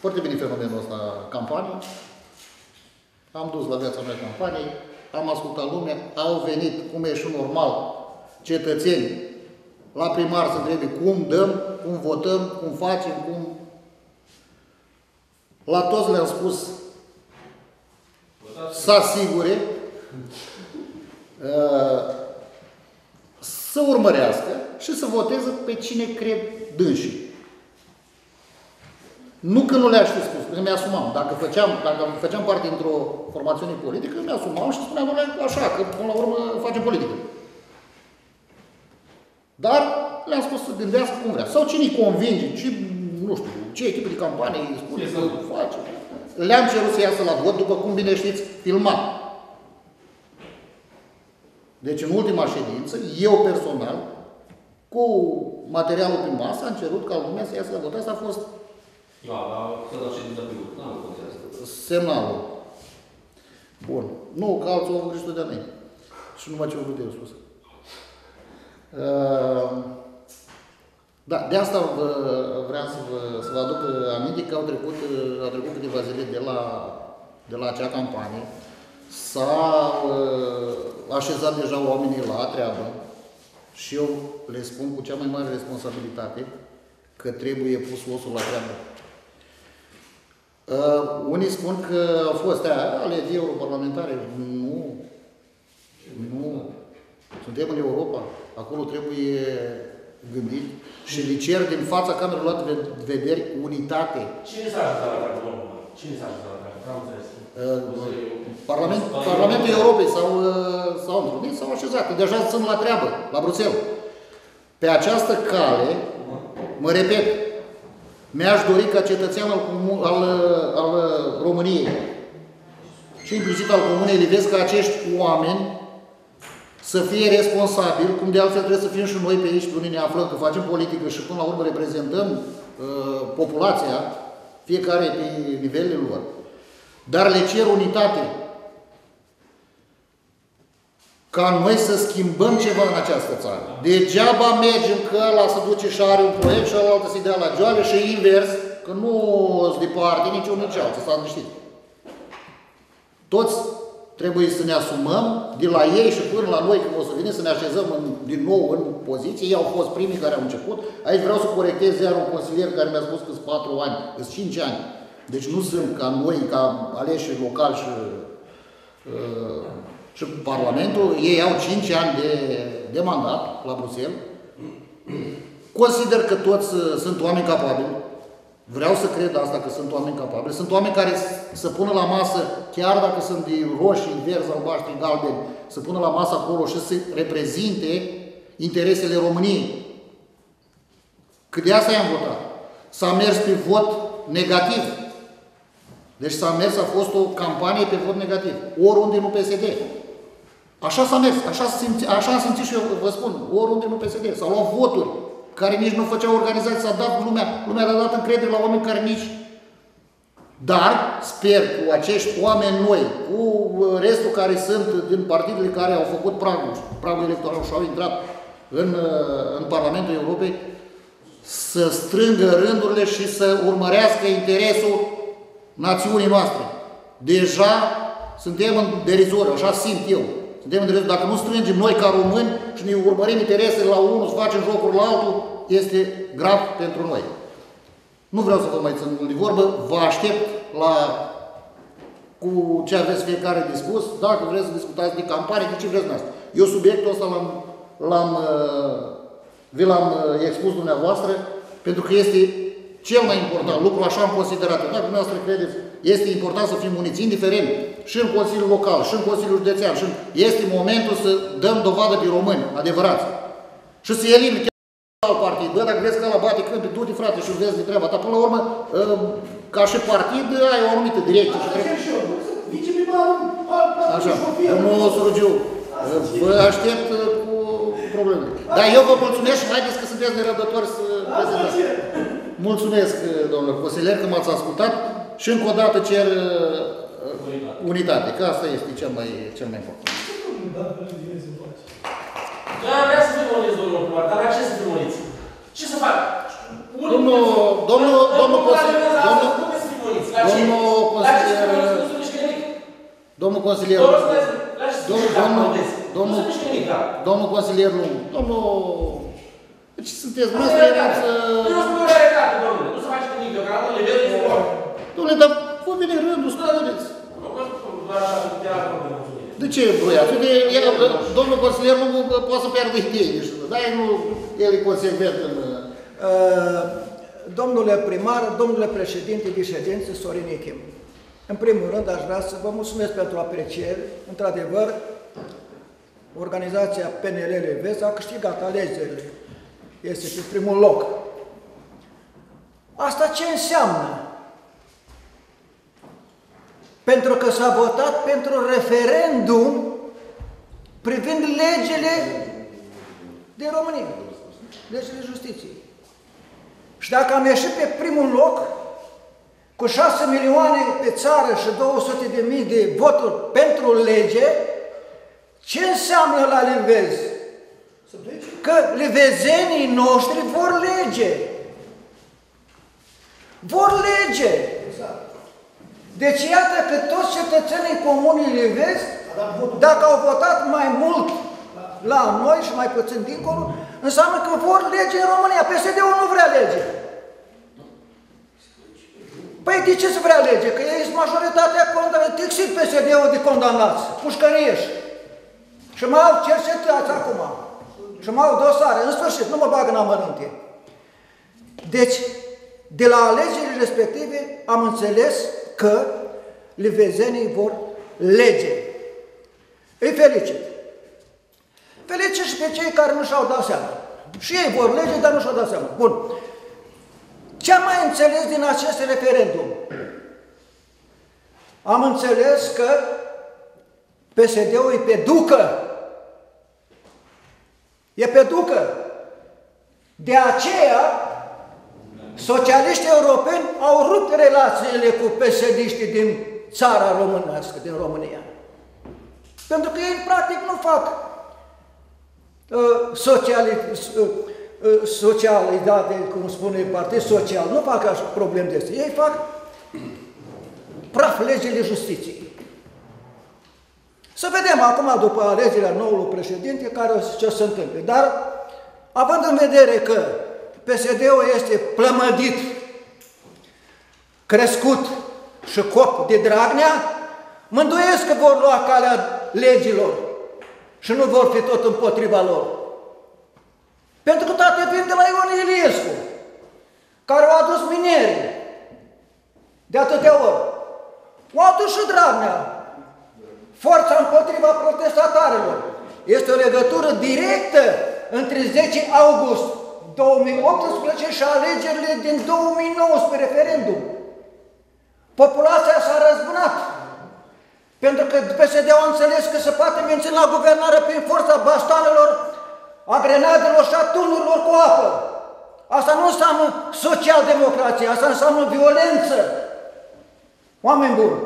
foarte bine fenomenul ăsta campanii. Am dus la viața mea campanii, am ascultat lumea, au venit, cum e și normal, cetățeni la primar să întrebe cum dăm, cum votăm, cum facem, cum... La toți le-am spus să asigure, să urmărească și să voteze pe cine cred dânsii. Nu că nu le-aș fi spus, îmi asumam. Dacă făceam parte într-o formațiune politică, îmi asumam și spuneam așa, că până la urmă facem politică. Dar le-am spus să gândească cum vrea. Sau cine-i convinge, ce echipe de campanie îi spune să face. Le-am cerut să iasă la vot, după cum bine știți, filmat. Deci, în ultima ședință, eu personal, cu materialul prin masă, am cerut ca lumea să iasă la vot. Asta a fost... Da, la ședința privită. Nu contează. Semnalul. Bun. Nu, că alții au făcut și tot de-a mine. Și numai ce au vrut eu spus. Da, de asta vreau să vă aduc aminte că au trecut câteva zile de la acea campanie. S-a așezat deja oamenii la treabă și eu le spun cu cea mai mare responsabilitate că trebuie pus osul la treabă. Unii spun că au fost alegeri europarlamentare. Nu. Nu. Suntem în Europa. Acolo trebuie gândit și le cer din fața Camerei Luat Vederi unitate. Cine s-a ajutat la treabă? Cine s-a ajutat la treabă? Parlamentul Europei s-au întrunit, s-au așezat. Deja sunt la treabă, la Bruxelles. Pe această cale, mă repet, mi-aș dori ca cetățean al României și implicit al Comunei Livezi ca acești oameni să fie responsabili, cum de altfel trebuie să fim și noi pe aici, pe unii ne aflăm, că facem politică și până la urmă reprezentăm populația, fiecare pe nivelele lor. Dar le cer unitate. Ca noi să schimbăm ceva în această țară. Degeaba mergem că ăla se duce și are un proiect și ălaltă se dea la joale și invers, că nu sunt departe niciunul nici altul, s-a liniștit. Toți trebuie să ne asumăm, de la ei și până la noi, când o să venim să ne așezăm din nou în poziție. Ei au fost primii care au început. Aici vreau să corectez iar un consilier care mi-a spus că sunt 4 ani, că sunt 5 ani. Deci nu sunt ca noi, ca aleși locali și... Și Parlamentul, ei au 5 ani de mandat la Bruxelles. Consider că toți sunt oameni capabili. Vreau să cred asta, că sunt oameni capabili. Sunt oameni care să pună la masă, chiar dacă sunt de roșii, verzi, albaștri, galbeni, să pună la masă acolo și să reprezinte interesele României. Că de asta i-am votat. S-a mers pe vot negativ. Deci s-a mers, a fost o campanie pe vot negativ. Oriunde nu PSD. Așa s-a mers, așa am simțit și eu, vă spun, oriunde nu PSD. S-au luat voturi care nici nu făceau organizații, s-a dat lumea a dat încredere la oameni care nici. Dar sper cu acești oameni noi, cu restul care sunt din partidele care au făcut pragul electoral și au intrat în Parlamentul Europei, să strângă rândurile și să urmărească interesul națiunii noastre. Deja suntem în derizoriu, așa simt eu. Suntem în derizoriu. Dacă nu strângem noi ca români și ne urmărim interesele la unul, să facem jocuri la altul, este grav pentru noi. Nu vreau să vă mai țin mult de vorbă, vă aștept cu ce aveți fiecare de spus, dacă vreți să discutați de campanie, de ce vreți dumneavoastră. Eu subiectul ăsta vi l-am expus dumneavoastră, pentru că este cel mai important lucru, așa am considerat. Dacă dumneavoastră credeți, este important să fim uniți, indiferent, și în Consiliul Local, și în Consiliul Județean, și este momentul să dăm dovadă de români, adevărați. Și să elimine chiar alt partid. Bă, dacă vezi că ăla bate câmpii, du-te, frate, și vezi de treaba ta. Până la urmă, ca și partid, ai o anumită direcție. Așa, domnul Surugiu, vă aștept cu probleme. Dar eu vă mulțumesc și haideți că sunteți nerăbdători să prezentați. Mulțumesc, domnule consilier, că m-ați ascultat și încă o dată cer unitate, că asta este cel mai important. Dar vreau să demoniți, domnul primar, dar la ce să demoniți? Ce să fac? Domnul consilier, deci sunteți noastre, dați... Nu spune realitate, domnule, nu se face nimic, că la nivel de sport. Domnule, dar vă vine rândul, spuneți. De ce vroiați? Domnul consilier nu poate să pierdă idei, dar el e consecvent în... Domnule primar, domnule președinte de ședință, Sorin Ichim. În primul rând, aș vrea să vă mulțumesc pentru apreciere. Într-adevăr, organizația PNL Livezi a câștigat alegerile. Este pe primul loc. Asta ce înseamnă? Pentru că s-a votat pentru referendum privind legile din România, legile justiției. Și dacă am ieșit pe primul loc, cu 6 milioane pe țară și 200.000 de voturi pentru lege, ce înseamnă la Livezi? Că livezenii noștri vor lege. Vor lege. Exact. Deci iată că toți cetățenii comunii Livezi, dacă au votat mai mult la noi și mai puțin dincolo, înseamnă că vor lege în România. PSD-ul nu vrea lege. Păi de ce se vrea lege? Că ei sunt majoritatea tixit PSD-ul de condamnați, pușcărieși. Și mai au cercetați acum. Și mai au dosare. În sfârșit, nu mă bag în amănunte. Deci, de la alegerile respective, am înțeles că livezenii vor lege. Îi felicit. Felicit și pe cei care nu și-au dat seama. Și ei vor lege, dar nu și-au dat seama. Bun. Ce am mai înțeles din acest referendum? Am înțeles că PSD-ul e pe ducă. E pe ducă. De aceea, socialiștii europeni au rupt relațiile cu PSD-iștii din țara românească, din România. Pentru că ei, practic, nu fac socialitate, cum spune partidul social, nu fac așa probleme de astea. Ei fac praf legile justiției. Să vedem acum, după alegerea noului președinte, care ce se întâmplă. Dar, având în vedere că PSD-ul este plămădit, crescut și cop de Dragnea, mânduiesc că vor lua calea legilor și nu vor fi tot împotriva lor. Pentru că toate vin de la Ion Iliescu, care au adus minerii de atâtea ori. Au adus și Dragnea. Forța împotriva protestatarilor. Este o legătură directă între 10 august 2018 și alegerile din 2019, referendum. Populația s-a răzbunat. Pentru că PSD-ul a înțeles că se poate menține la guvernare prin forța bastoanelor, a grenadelor și a tunurilor cu apă. Asta nu înseamnă social-democrație, asta înseamnă violență. Oameni buni,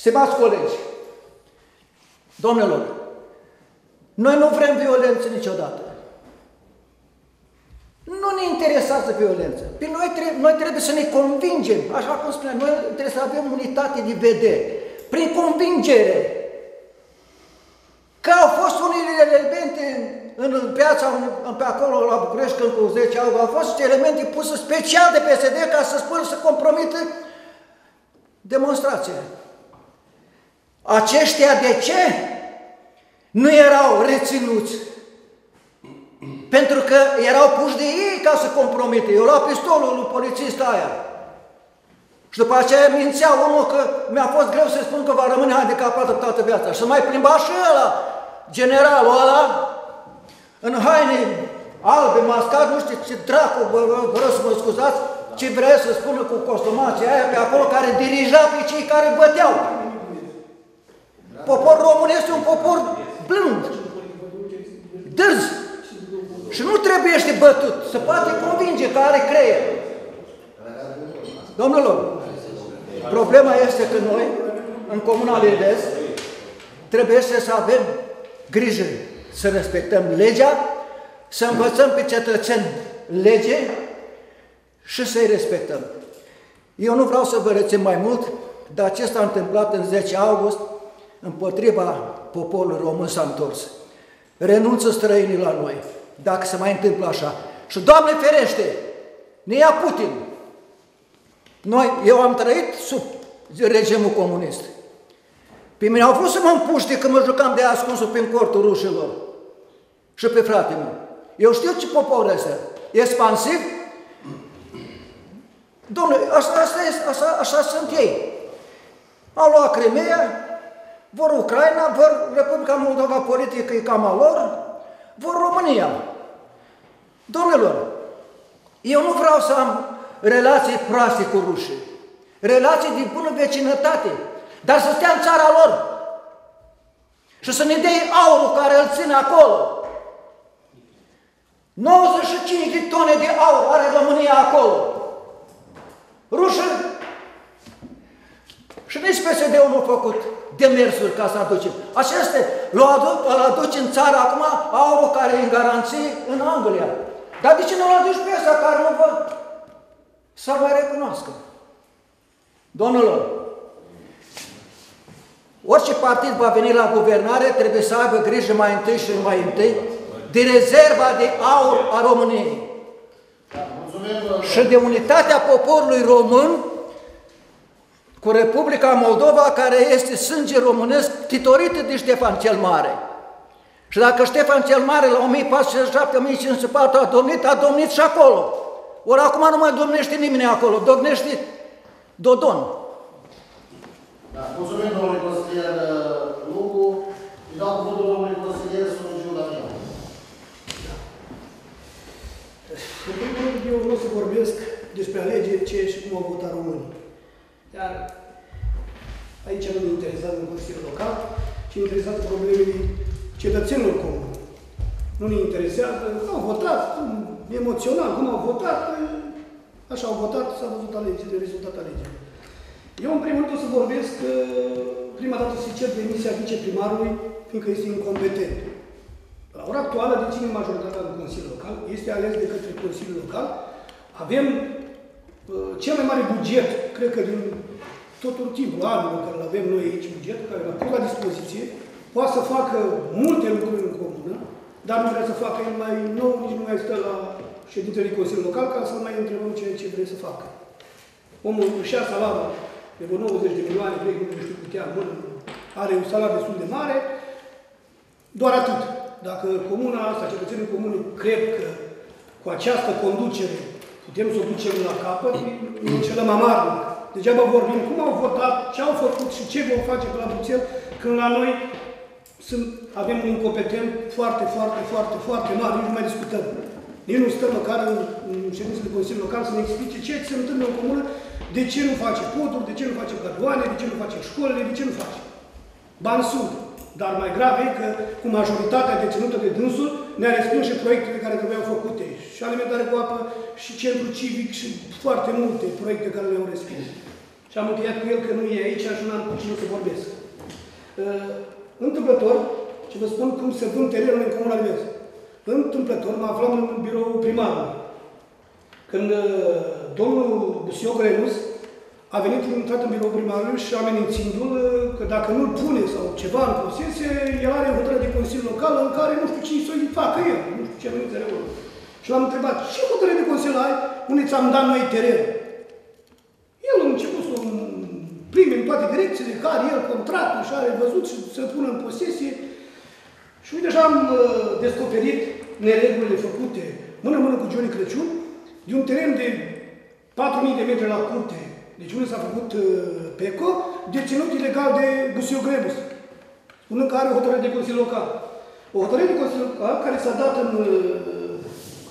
stimați colegi, domnilor, noi nu vrem violență niciodată. Nu ne interesează violența. Noi trebuie să ne convingem, așa cum spuneam, noi trebuie să avem unitate de vedere, prin convingere. Că au fost unele elemente în piața, pe acolo la București, când cu 10 august, au fost elemente puse special de PSD ca să spună să compromită demonstrația. Aceștia de ce nu erau reținuți? Pentru că erau puși de ei ca să compromite. Eu luam pistolul lui polițista aia. Și după aceea mințea omul că mi-a fost greu să spun că va rămâne handicapată toată viața. Și să mai plimba și ăla, generalul ăla, în haine albe, mascat, nu știu ce dracu, vreau să mă scuzați, ce vrea să spună cu costumația aia pe acolo, care dirija pe cei care băteau. Poporul român este un popor blând, dârz. Și nu trebuie să fie bătut, se poate convinge că are creier. Domnilor, problema este că noi, în Comuna Livezi, trebuie să avem grijă să respectăm legea, să învățăm pe cetățeni lege și să-i respectăm. Eu nu vreau să vă rețin mai mult, dar ce s-a întâmplat în 10 august, împotriva poporului român s-a întors. Renunță străinii la noi. Dacă se mai întâmplă așa. Și Doamne ferește, ne ia Putin. Eu am trăit sub regimul comunist. Pe mine au vrut să mă împuște când mă jucam de ascunsul prin cortul rușilor. Și pe fratele meu. Eu știu ce popor este. Expansiv. Domnule, așa sunt ei. Au luat Crimea, vor Ucraina, vor Republica Moldova politică, e cam a lor, vor România. Domnilor, eu nu vreau să am relații proaste cu rușii, relații din bună vecinătate, dar să stea în țara lor și să ne dea aurul care îl ține acolo. 95 de tone de aur are România acolo. Rușii și nici PSD-ul nu a făcut demersuri ca să aducem. Aceste îl aduce în țară acum aurul care e în garanție în Anglia. Dar de ce nu-l aduci pe ăsta care nu vă să mai recunoască? Domnilor, orice partid va veni la guvernare trebuie să aibă grijă mai întâi de rezerva de aur a României. Și de unitatea poporului român cu Republica Moldova, care este sânge românesc titorit de Ștefan cel Mare. Și dacă Ștefan cel Mare la 1407-1504 a domnit și acolo. Ori acum nu mai domnește nimeni acolo, domnește Dodon. Da, mulțumim, domnului consilier Lucu. Îi dau cuvântul domnului consilier Sorinu Ovidiu. Eu vreau să vorbesc despre alegeri, ce și cum au votat românii. Iar aici nu-i interesat în Consiliul Local, ci ne interesează problemele cetățenilor comuni. Nu ne interesează cum au votat, emoțional, cum au votat, așa au votat, s-a văzut alegerile, rezultatul alegerilor. Eu, în primul rând, o să vorbesc, prima dată se cer demisia viceprimarului, fiindcă este incompetent. La ora actuală, de cine majoritatea în Consiliul Local, este ales de către Consiliul Local. Avem cel mai mare buget, cred că din totul timpul anului care avem noi aici, bugetul care l-a pus la dispoziție, poate să facă multe lucruri în comună, dar nu vrea să facă el mai nou, nici nu mai stă la ședințele Consiliului Local, ca să mai întrebăm ce vrea să facă. Omul își ia salariul de vreo 90 de milioane, cred că nu știu câte ani, are un salariu destul de mare, doar atât. Dacă comuna asta, cetățenii comune, cred că cu această conducere putem să o ducem la capăt, nu ce la mamarul. Degeaba vorbim cum au votat, ce au făcut și ce vom face pe la Bruxelles, când la noi avem un incompetent foarte mare, nici nu mai discutăm. Nici nu stăm măcar în ședințele de Consiliul Local să ne explice ce se întâmplă în comună, de ce nu face poduri, de ce nu face gardoane, de ce nu face școlile, de ce nu face. Bani sunt. Dar mai grav e că, cu majoritatea deținută de dânsul, ne-a respins și proiectele care trebuiau făcute. Și alimentare cu apă, și centru civic, și foarte multe proiecte care le-au respins. Și am încheiat cu el că nu e aici și nu am cu cine să vorbesc. Întâmplător, și vă spun cum se vând terenul în comuna Livezi. Întâmplător, mă aflam în biroul primarului. Când domnul Busuioc Remus a venit, a intrat în biroul primarului și amenințindu-l că dacă nu-l pune sau ceva în posesie, el are o hotărâre de Consiliu Local în care nu știu ce să-i facă el, nu știu ce anumite reguli. Și l-am întrebat, ce hotărâre de Consiliu ai, unde ți-am dat noi teren? El a început să prime în toate direcțiile, care el contractul și are văzut și să pună în posesie. Și uite, deja am descoperit neregulile făcute mână-mână cu Johnny Crăciun, de un teren de 4.000 de metri la curte, deci unde s-a făcut PECO, deținut ilegal de Busuioc Remus, spunând că are o hotărâre de Consiliu Local. O hotărâre de Consiliu Local care s-a dat în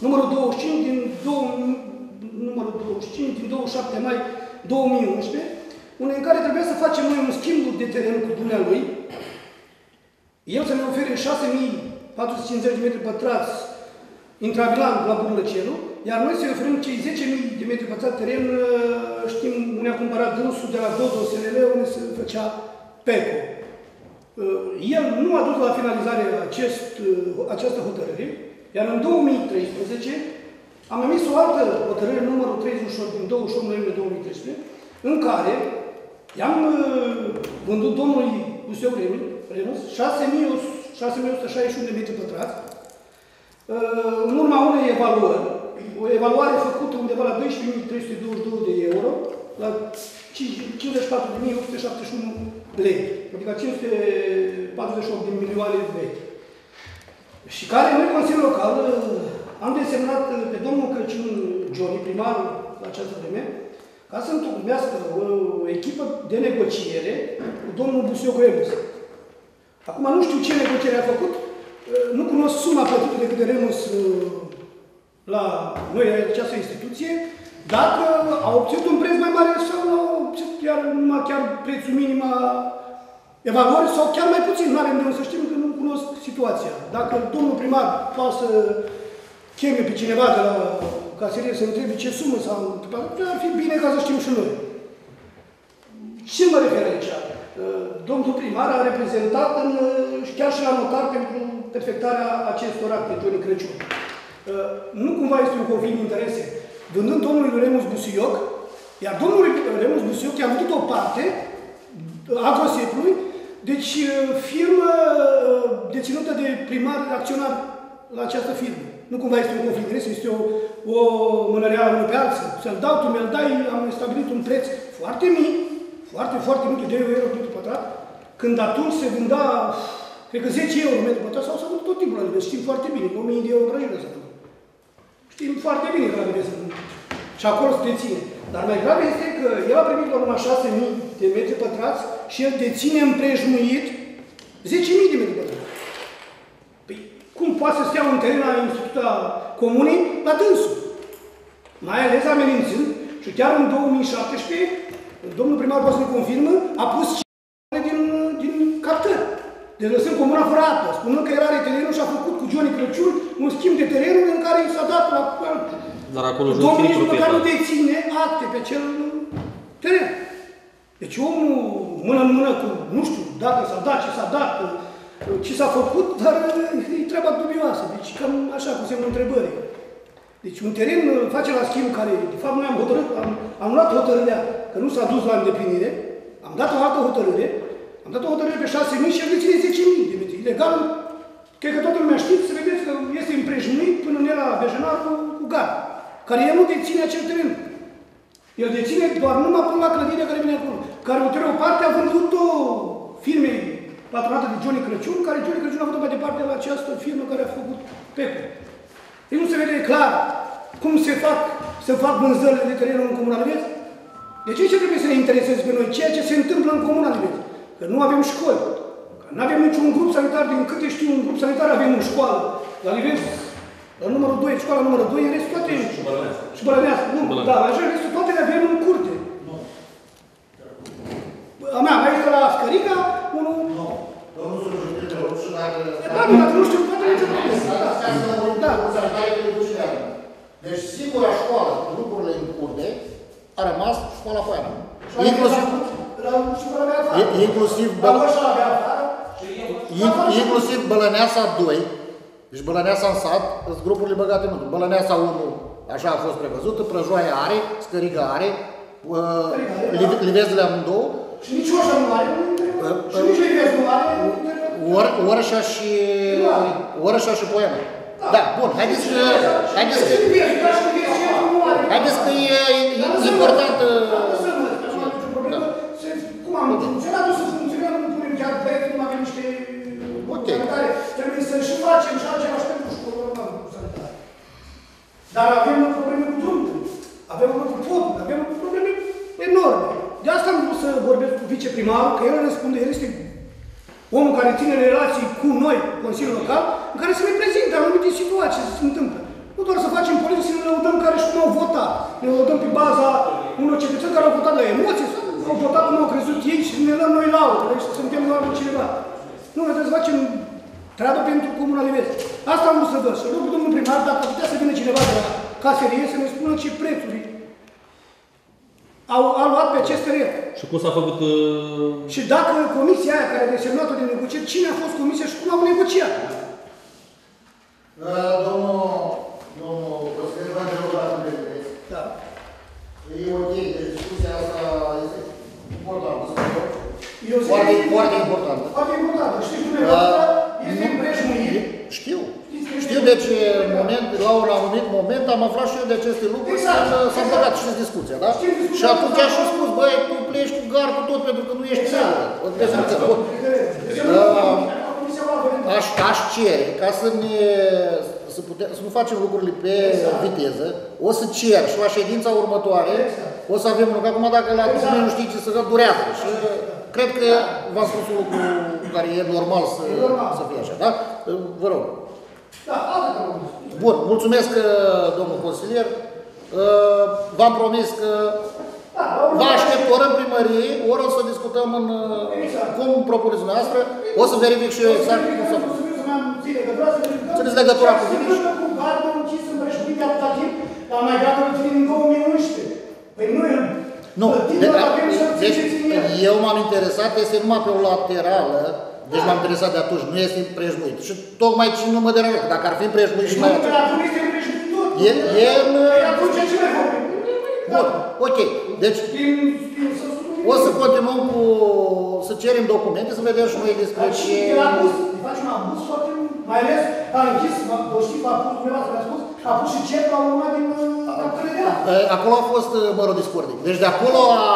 numărul 25 din 27 mai 2011, unde în care trebuia să facem noi un schimb de teren cu dumnealui, el să ne ofere 6.450 de metri pătrați intravilan la Burnăcelul, iar noi să-i oferim cei 10.000 de metri pătrați teren, știm, unde a cumpărat dânsul de la Dodon, SRL, unde se făcea PECO. El nu a dus la finalizare această hotărâre, iar în 2013 am emis o altă hotărâre, numărul 38 din 28 noiembrie 2013, în care i-am vândut domnului Busuioc Remus 6.161 de metri pătrați, în urma unei evaluări, o evaluare făcută undeva la 12.322 de euro, la 54.871 lei, adică 548 de milioane de lei. Și care noi, Consiliul Local, am desemnat pe domnul Crăciun Johnny, primarul la această vreme, ca să întocmească o echipă de negociere cu domnul Busuioc Remus. Acum nu știu ce negociere a făcut, nu cunosc suma plătită decât de Remus la noi, la această instituție, dacă a obținut un preț mai mare sau a obținut chiar prețul minim a evaluării sau chiar mai puțin, nu are unde să știm că nu cunosc situația. Dacă domnul primar poate să cheme pe cineva de la caserie să întrebe ce sumă s-a întâmplat, ar fi bine ca să știm și noi. Ce mă refer aici? Domnul primar a reprezentat chiar și la notar pentru perfectarea acestor acte, Johnny Crăciun. Nu cumva este un conflict de interese. Vândând domnului Remus Busuioc, Iar domnul Remus Busuioc i-a vândut o parte a Cosetului, deci firmă deținută de primar acționar la această firmă. Nu cumva este un conflict de interes, este o mânăreală pe alții. Să-l dau, tu mi-l dai, am stabilit un preț foarte mic, foarte mic, de €1 pe metru pătrat, când atunci se vândea, cred că 10 € pe metru pătrat, sau s-a vândut tot timpul la Livezi, știm foarte bine, 1000 de euro Prăjoaia s-a vândut. Știm foarte bine că la Livezi se vândut. Și acolo se deține. Dar mai grave este că el a primit la urmă 6.000 de metri pătrați și el deține împrejmuit 10.000 de metri pătrați. Păi, cum poate să stea un teren la Instituta Comunei la dânsul? Mai ales amenințând și chiar în 2017, domnul primar poate să ne confirmă, a pus din captări. Deci lăsând comuna fără apă, spunând că era are terenul și a făcut cu Johnny Crăciun un schimb de terenuri în care i s-a dat la... Dar acolo domnul măcar nu deține acte pe acel teren. Deci omul, mână în mână cu, nu știu, dacă s-a dat, ce s-a dat, ce s-a făcut, dar e treaba dubioasă. Deci cam așa, cu semnul întrebării. Deci un teren face la schimb care, de fapt, noi am hotărât, am luat hotărârea, că nu s-a dus la îndeplinire, am dat o altă hotărâre, am dat o hotărâre pe 6.000 și el deține 10.000 de metri. Ilegal, cred că toată lumea știți, să vedeți că este împrejmuit până în era vejenar cu GAL, care el nu deține acel teren. El deține doar numai până la clădirea care vine acolo. Care ulterior o parte a vândut-o firmei patronată de Johnny Crăciun, care Johnny Crăciun a vândut mai departe la această firmă care a făcut PECO. Deci nu se vede clar cum se fac vânzările de terenul în Comuna Livezi. Deci ce trebuie să ne intereseze pe noi? Ceea ce se întâmplă în Comuna Livezi. Că nu avem școli, că nu avem niciun grup sanitar, din câte știu un grup sanitar avem o școală la Livezi. La numărul 2, școala numărul 2, în rest toate... Și Bălăneasă. Și Bălăneasă, nu, Bălăneasă. Da, așa, în restul toate le avem în curte. Nu. A mea, mai este la Scăringa, unul... Nu. Domnul sunt județe de Orășa, dacă... E bani, dacă nu știu, poate nicio problemă. Da, da. Deci singura școală, lucrurile în curte, a rămas școala Poiana. Inclusiv... Inclusiv Bălăneasă. Inclusiv Bălăneasă 2. Deci Bălăneasa în sat, sunt grupurile băgate în mână. Bălăneasa 1, așa a fost prevăzută, Prăjoaia are, Scăriga are, Livezi le-am în două. Și nici Orășa nu are, și nici Livezi nu are. Orășa și Poiana. Da, bun, haideți că e importantă... Cum am funcționat, o să funcționăm, nu punem chiar proiectul, nu avem niște... Trebuie să și facem și altceva pentru școlă, dar avem probleme cu drumul, avem cu fond, avem probleme enorme. De asta am vrut să vorbesc cu viceprimarul, că el răspunde, el este omul care ține relații cu noi, Consiliul Local, în care se reprezintă anumite situații, ce se întâmplă. Nu doar să facem politici, să ne lăudăm care și cum au votat. Ne lăudăm pe baza unor cetățeni care au votat la emoții, sau au votat cum au crezut ei și ne dăm noi laudă, deci suntem doar cu cineva. Nu, noi trebuie să facem treabă pentru Comuna Livezi. Asta am vrut să văd. Și rog cu domnul primar, dacă putea să vină cineva de la caserie să ne spună ce prețuri a luat pe acest teren. Și cum s-a făcut... Și dacă comisia aia care a desemnat-o de negocieri, cine a fost comisia și cum au negociat? Domnul președinte, v-am întrebat de Livezi. Da. E ok, deci discuția asta este importantă. Foarte importantă. Foarte importantă. Știți dumneavoastră, este împrejmuit. Știu. Știu de ce moment, la un anumit moment, am aflat și eu de aceste lucruri și s-a băgat și discuția, da? Și atunci chiar și-a spus, băi, tu pleci cu gar cu tot, pentru că nu ești țară. Aș cere, ca să nu facem lucrurile pe viteză, o să cer și la ședința următoare, o să avem loc. Acum, dacă la tine nu știi ce să durează. Cred că v-am spus un lucru care e normal să fie așa, da? Vă rog. Da, asta am spus. Bun, mulțumesc, domnul consilier. V-am promis că vă aștept ori în primărie, ori o să discutăm în... cum propuneți dumneavoastră. O să verific și eu exact cum s-a făcut. Țineți legătura cu mine? Și cu gardul închis în președinte adaptativ, dar mai gata îl ținem în 2011. Păi nu e... Nu, deci eu m-am interesat, este numai pe o laterală, deci m-am interesat de atunci, nu este împrejmuit. Și tocmai ce nu mă deranjez, dacă ar fi împrejmuit și mai... Nu, că atunci este împrejmuit tot. E în... Păi atunci ce mai vorbim? Bun, ok, Ok, deci o să continuăm cu... să cerem documente, să vedem și noi despre ce... El a pus, îi face un abuz foarte mult, mai ales a închis, o știi, a pus, vreau să le-a spus, a pus și cer la urma din actele de la. Acolo a fost, mă rog, discordii. Deci de acolo a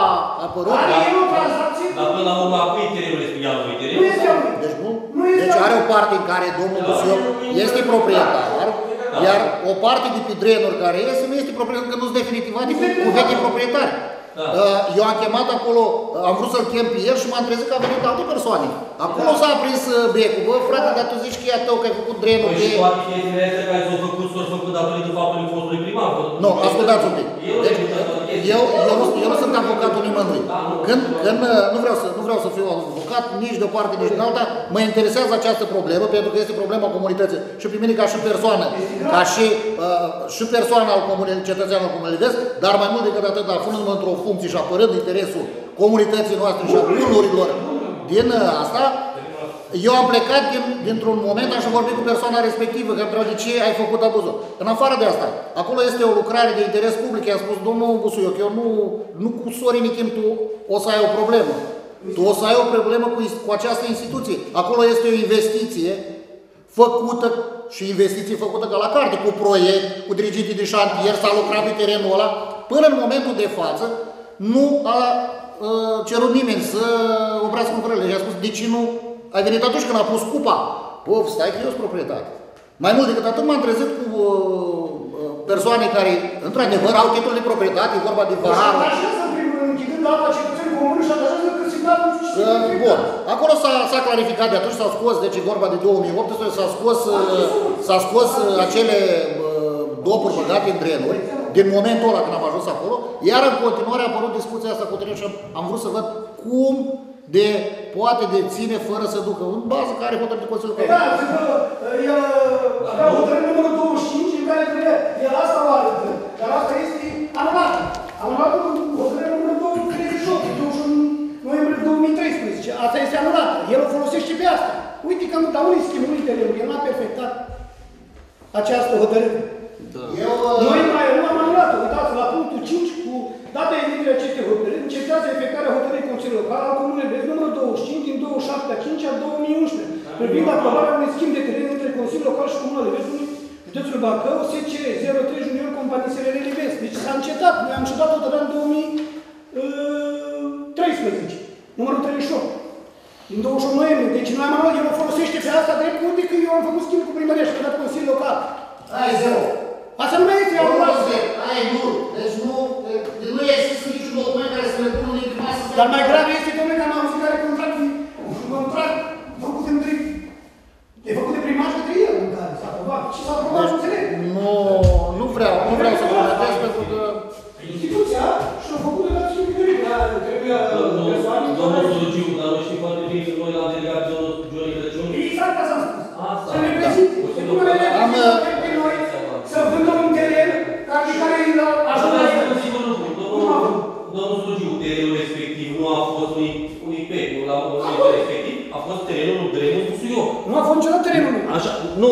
apărut... Are el o tranzacție... Dar până la urmă, apoi interiorul este al lui interiorul? Nu este al lui. Deci nu? Nu este al lui. Deci are o parte în care domnul Busuioc este proprietar, iar o parte de pe drenuri care este, nu este proprietar, că nu-s definitivat cu vechi proprietari. Da. Eu am chemat acolo, am vrut să-l chem pe el și m-am trezit că a venit alte persoane. Acolo s-a aprins becul. Bă, frate, dar tu zici că e a tău, că ai făcut drenul. Păi și toate chestiile astea care s-au făcut, s-au făcut datorită faptului fostului primar. Nu, ascultați un pic. Eu nu sunt avocatul nimănui. Nu vreau să fiu avocat nici de o parte, nici de alta. Mă interesează această problemă, pentru că este problema comunității. Și pe mine ca și persoană, ca și persoană al cetățean al comunității, dar mai mult decât atât, aflându-mă într-o funcție și apărând interesul comunității noastre și a bunurilor din asta, eu am plecat dintr-un moment, aș vorbi cu persoana respectivă, că întreabă de ce ai făcut abuzul. În afară de asta, acolo este o lucrare de interes public, i-am spus, domnul Busuioc, eu nu cu Sorin Ichim, tu o să ai o problemă. Tu o să ai o problemă cu această instituție. Acolo este o investiție făcută și investiții făcută ca la carte, cu proiect, cu diriginții de șantier, s-a lucrat pe terenul ăla. Până în momentul de față, nu a cerut nimeni să oprească lucrările. I-a spus, de ce nu? Ai venit atunci când a pus cupa. Pof, stai că eu sunt proprietate. Mai mult decât atât m-am trezit cu persoane care, într-adevăr, au titlul de proprietate, e vorba de varară. Așa să primă închidând apa cetățenii comunii și așa să bun. Acolo s-a clarificat de atunci, s-a scos, deci e vorba de 2018, s-a scos acele dopuri băgate în drenuri. Din momentul ăla când am ajuns acolo, iar în continuare a apărut discuția asta cu tine și am vrut să văd cum de poate deține fără să ducă în bază care e hotărât de Consiliul Comunei. Da, zic că el avea hotărât numărul 25 în care trebuia, el asta o arătă, dar asta este anulat. Anulat hotărât numărul 38, 21 noiembrie 2013, asta este anulată, el o folosește pe asta. Uite că dar unii schimbă terenul, el n-a perfectat această hotărâre. Noi mai am anulat-o, uitați, la punctul 5, cu data emiterii acestei hotărâri, încercați efectarea hotărârii Consiliului Local al Comunei Livezi numărul 25 din 27/5/2011, privind aprobarea unui schimb de teren între Consiliul Local și Comuna Livezi, județul Bacău, SC 03 Junior Companii SRL Livezi. Deci s-a încetat, noi am încetat hotărârea în 2013, numărul 38. Din 28 noiembrie, deci noi am anulat, el o folosește pe asta drept, unde că eu am făcut schimb cu primăria și dat Consiliul Local. Ai zero. Asta nu mai este anulat. Ai nu. Deci nu există niciun document care să le pună unui primasă. Dar mai grav este că noi am auzit care contract făcut în drept. E făcut de primaș către el în care s-a aprobat. Și s-a aprobat și înțeleg. Nu vreau să comentez pentru că... Instituția și-a făcut de la civic. Dar trebuie persoane... Domnul Soluciu, dar nu știi foarte bine că noi l-am delegat Johnny Crăciun. Exact asta am spus. Să ne prezinte. Să vândă un teren care îl ajută. Domnul Slugiu, terenul respectiv nu a fost unui PECO la unul respectiv, a fost terenul lui Busuioc. Nu a fost niciodată terenul lui. Așa, nu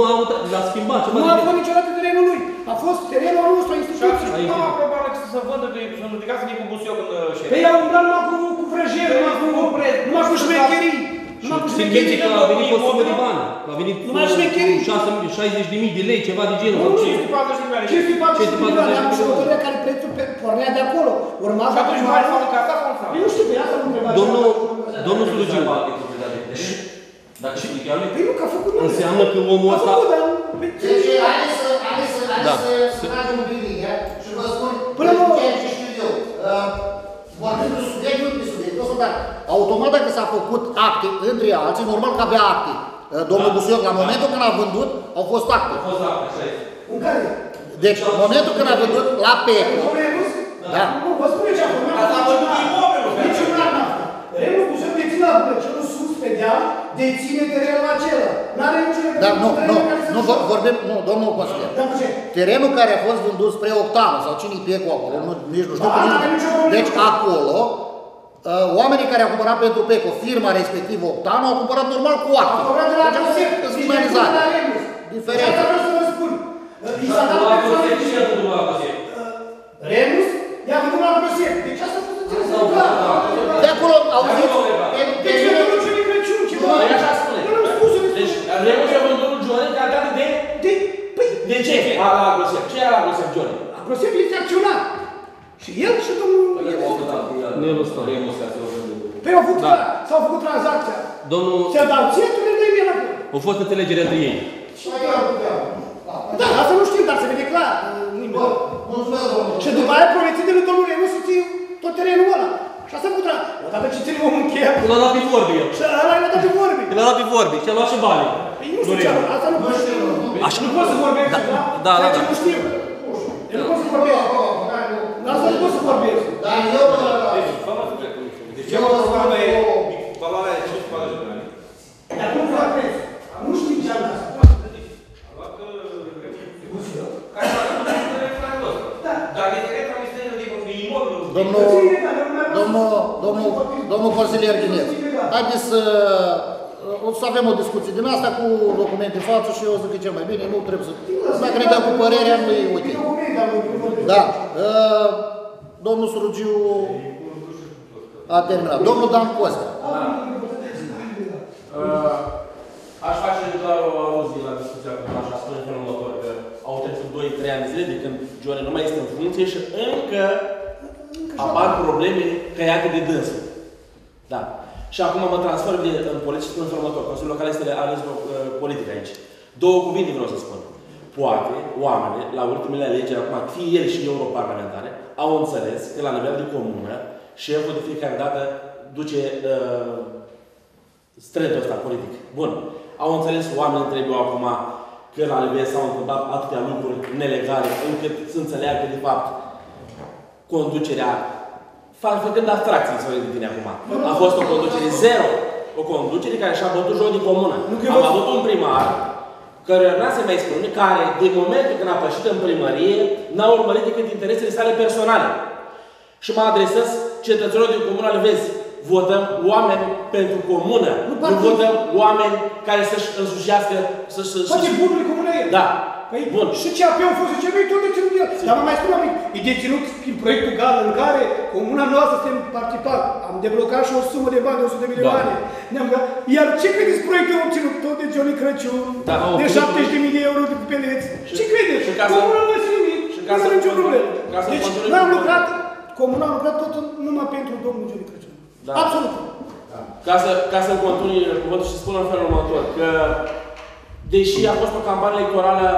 l-a schimbat ceva. Nu a fost niciodată terenul lui. A fost terenul nostru, a instituției. Nu a aprobat să vândă, să nu decați nici cu Busuioc în ședință. Păi i-au umblat numai cu vrăjeri, numai cu șmecherii. Se gânde că a venit o sumă de bani, a venit cu 60.000 de lei, ceva de genul. Nu, 540.000 de lei. Am și hotărârea care prețul pornea de acolo. Urmați că atunci mai fac ca asta. Eu nu știu pe asta nu întreba. Domnul Slugiu, păi nu, că a făcut nu. Înseamnă că omul ăsta... Deci, hai să tragem un bilinga și vă spun ceea ce știu eu. Vorbim de subiectul, dar automat dacă s-a făcut acte între alții, normal că avea acte. Domnul Busuioc, la momentul când a vândut, au fost acte. Au fost acte, așa este. În care? Deci, în momentul când a vândut la PECO... Da. Nu, vă spune ce a făcut. A vândut imobilul. Deci, un an asta. Remul Busuioc deține la plăciunul sus pe deal, deține terenul acela. N-are niciun lucru. Dar nu, vorbim, nu, domnul Consiliu. Dar ce? Terenul care a fost vândut spre Octano, sau cine-i PECO acolo, nici nu știu. Deci, acolo... Oamenii care au cumpărat pentru PECO, firma respectivă Octano, au cumpărat normal cu acte. Au cumpărat de la COSET, nici de la Remus. Diferență. Asta vreau să vă spun. I s-a dat la COSET. Remus i-a făcut la COSET. Și el și domnul Remus. Păi au făcut, s-au făcut tranzacția. Se dau țeturile, nu-i mie la fel. Au fost înțelegere între ei. Da, asta nu știu, dar se vede clar. Și după aia promețindu-i lui domnul Remus să ții tot terenul ăla. Și asta putea. Odată ce ține omul în cheia. L-a dat pe vorbe el. Și ăla i-a dat pe vorbe. L-a dat pe vorbe și a luat și banii. Păi nu știu ce, asta nu poți să vorbești. Nu poți să vorbești, da? Da, da, da. Nu știu. Nu poți să vorbești. Dar asta nu poți să vorbești. Dar eu mă rău. Deci eu mă rău e balarea de 5-4 ani. Dar cum vă crezi? Nu știu ce am dat. A luat că... Busuioc. Care a luat că este reflector. Da. Dar e direct am este de imobil. Domnul consilier Ghineț, haideți să avem o discuție din asta cu documente în față și eu zic că e cel mai bine, nu trebuie să... Dacă ne dăm cu părerea, nu e util. Da. Domnul Surugiu a terminat. Domnul Dan Costa. Aș face doar o auzie la discuția cu așa spune felul următor, că au trecut 2-3 ani zile de când Johnny nu mai este în funcție și încă apar probleme create de dânsul. Da. Și acum mă transfer în politici spun următor. Consiliul Local este ales politic aici. Două cuvinte vreau să spun. Poate oamenii, la ultimele alegeri, acum fie el și europarlamentare, au înțeles că la nivel de comună, șeful de fiecare dată duce strătul ăsta politic. Bun. Au înțeles oamenii trebuie acum că la nivel s-au întâmplat atâtea lucruri nelegale, încât să înțeleagă de fapt conducerea, făcând abstracții, să de tine acum. A fost o conducere zero. O conducere care și-a bătut joc din comună. Am avut un primar, care nu se mai spune, care, din momentul când a pășit în primărie, n-a urmărit decât interesele sale personale. Și mă adresez cetățenilor din comuna Livezi. Votăm oameni pentru comună. Nu votăm oameni care să-și însușească, să-și... Poate bunul comună e. Da. Păi, bun. Și CAP-ul a fost de ce vei tot deținut el. Dar mă mai spun oameni, e deținut prin proiectul GAL în care comuna noastră suntem participat. Am deblocat și o sumă de bani, de 100 de milioane. Iar ce credeți proiectul a obținut tot de Johnny Crăciun, de 70.000 de euro de peleți? Ce credeți? Comuna nu este nimic, nu are nicio problemă. Deci n-am lucrat, comuna a lucrat tot numai pentru domnul Johnny Crăciun. Absolut. Ca să-mi continui cuvântul și spun în felul următor, că deși a fost o campanie electorală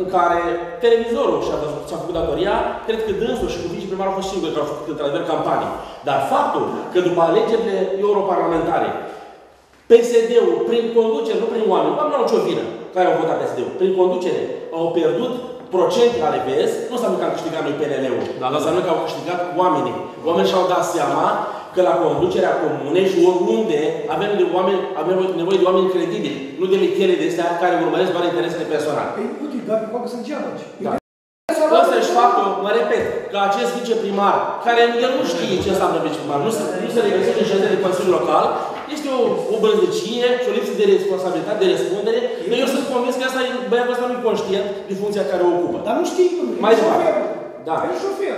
în care televizorul și-a făcut datoria, cred că dânsul și cu viceprimarul au fost singuri care au făcut într-adevăr campanie. Dar faptul că după alegerile europarlamentare, PSD-ul, prin conducere, nu prin oameni, oamenii au ce vină care au votat PSD-ul, prin conducere au pierdut procente la LPS, nu înseamnă că au câștigat noi PNL-ul, dar înseamnă că au câștigat oamenii. Oamenii și-au dat seama că la conducerea comunei și oriunde avem nevoie de oameni credibili, nu de lichele de astea care urmăresc doar interesele personale. Păi, uite, dar pe coacă să geamă aici. Ăsta ești faptul, mă repet, că acest viceprimar, care el nu știe ce înseamnă viceprimar, nu se regăsește în ședințele de Consiliul Local, este o brăzăcie și o lipsă de responsabilitate, de răspundere. Eu sunt convins că băiatul ăsta nu e conștient de funcția care o ocupă. Dar nu știi cum. Mai departe. Da. E șofer.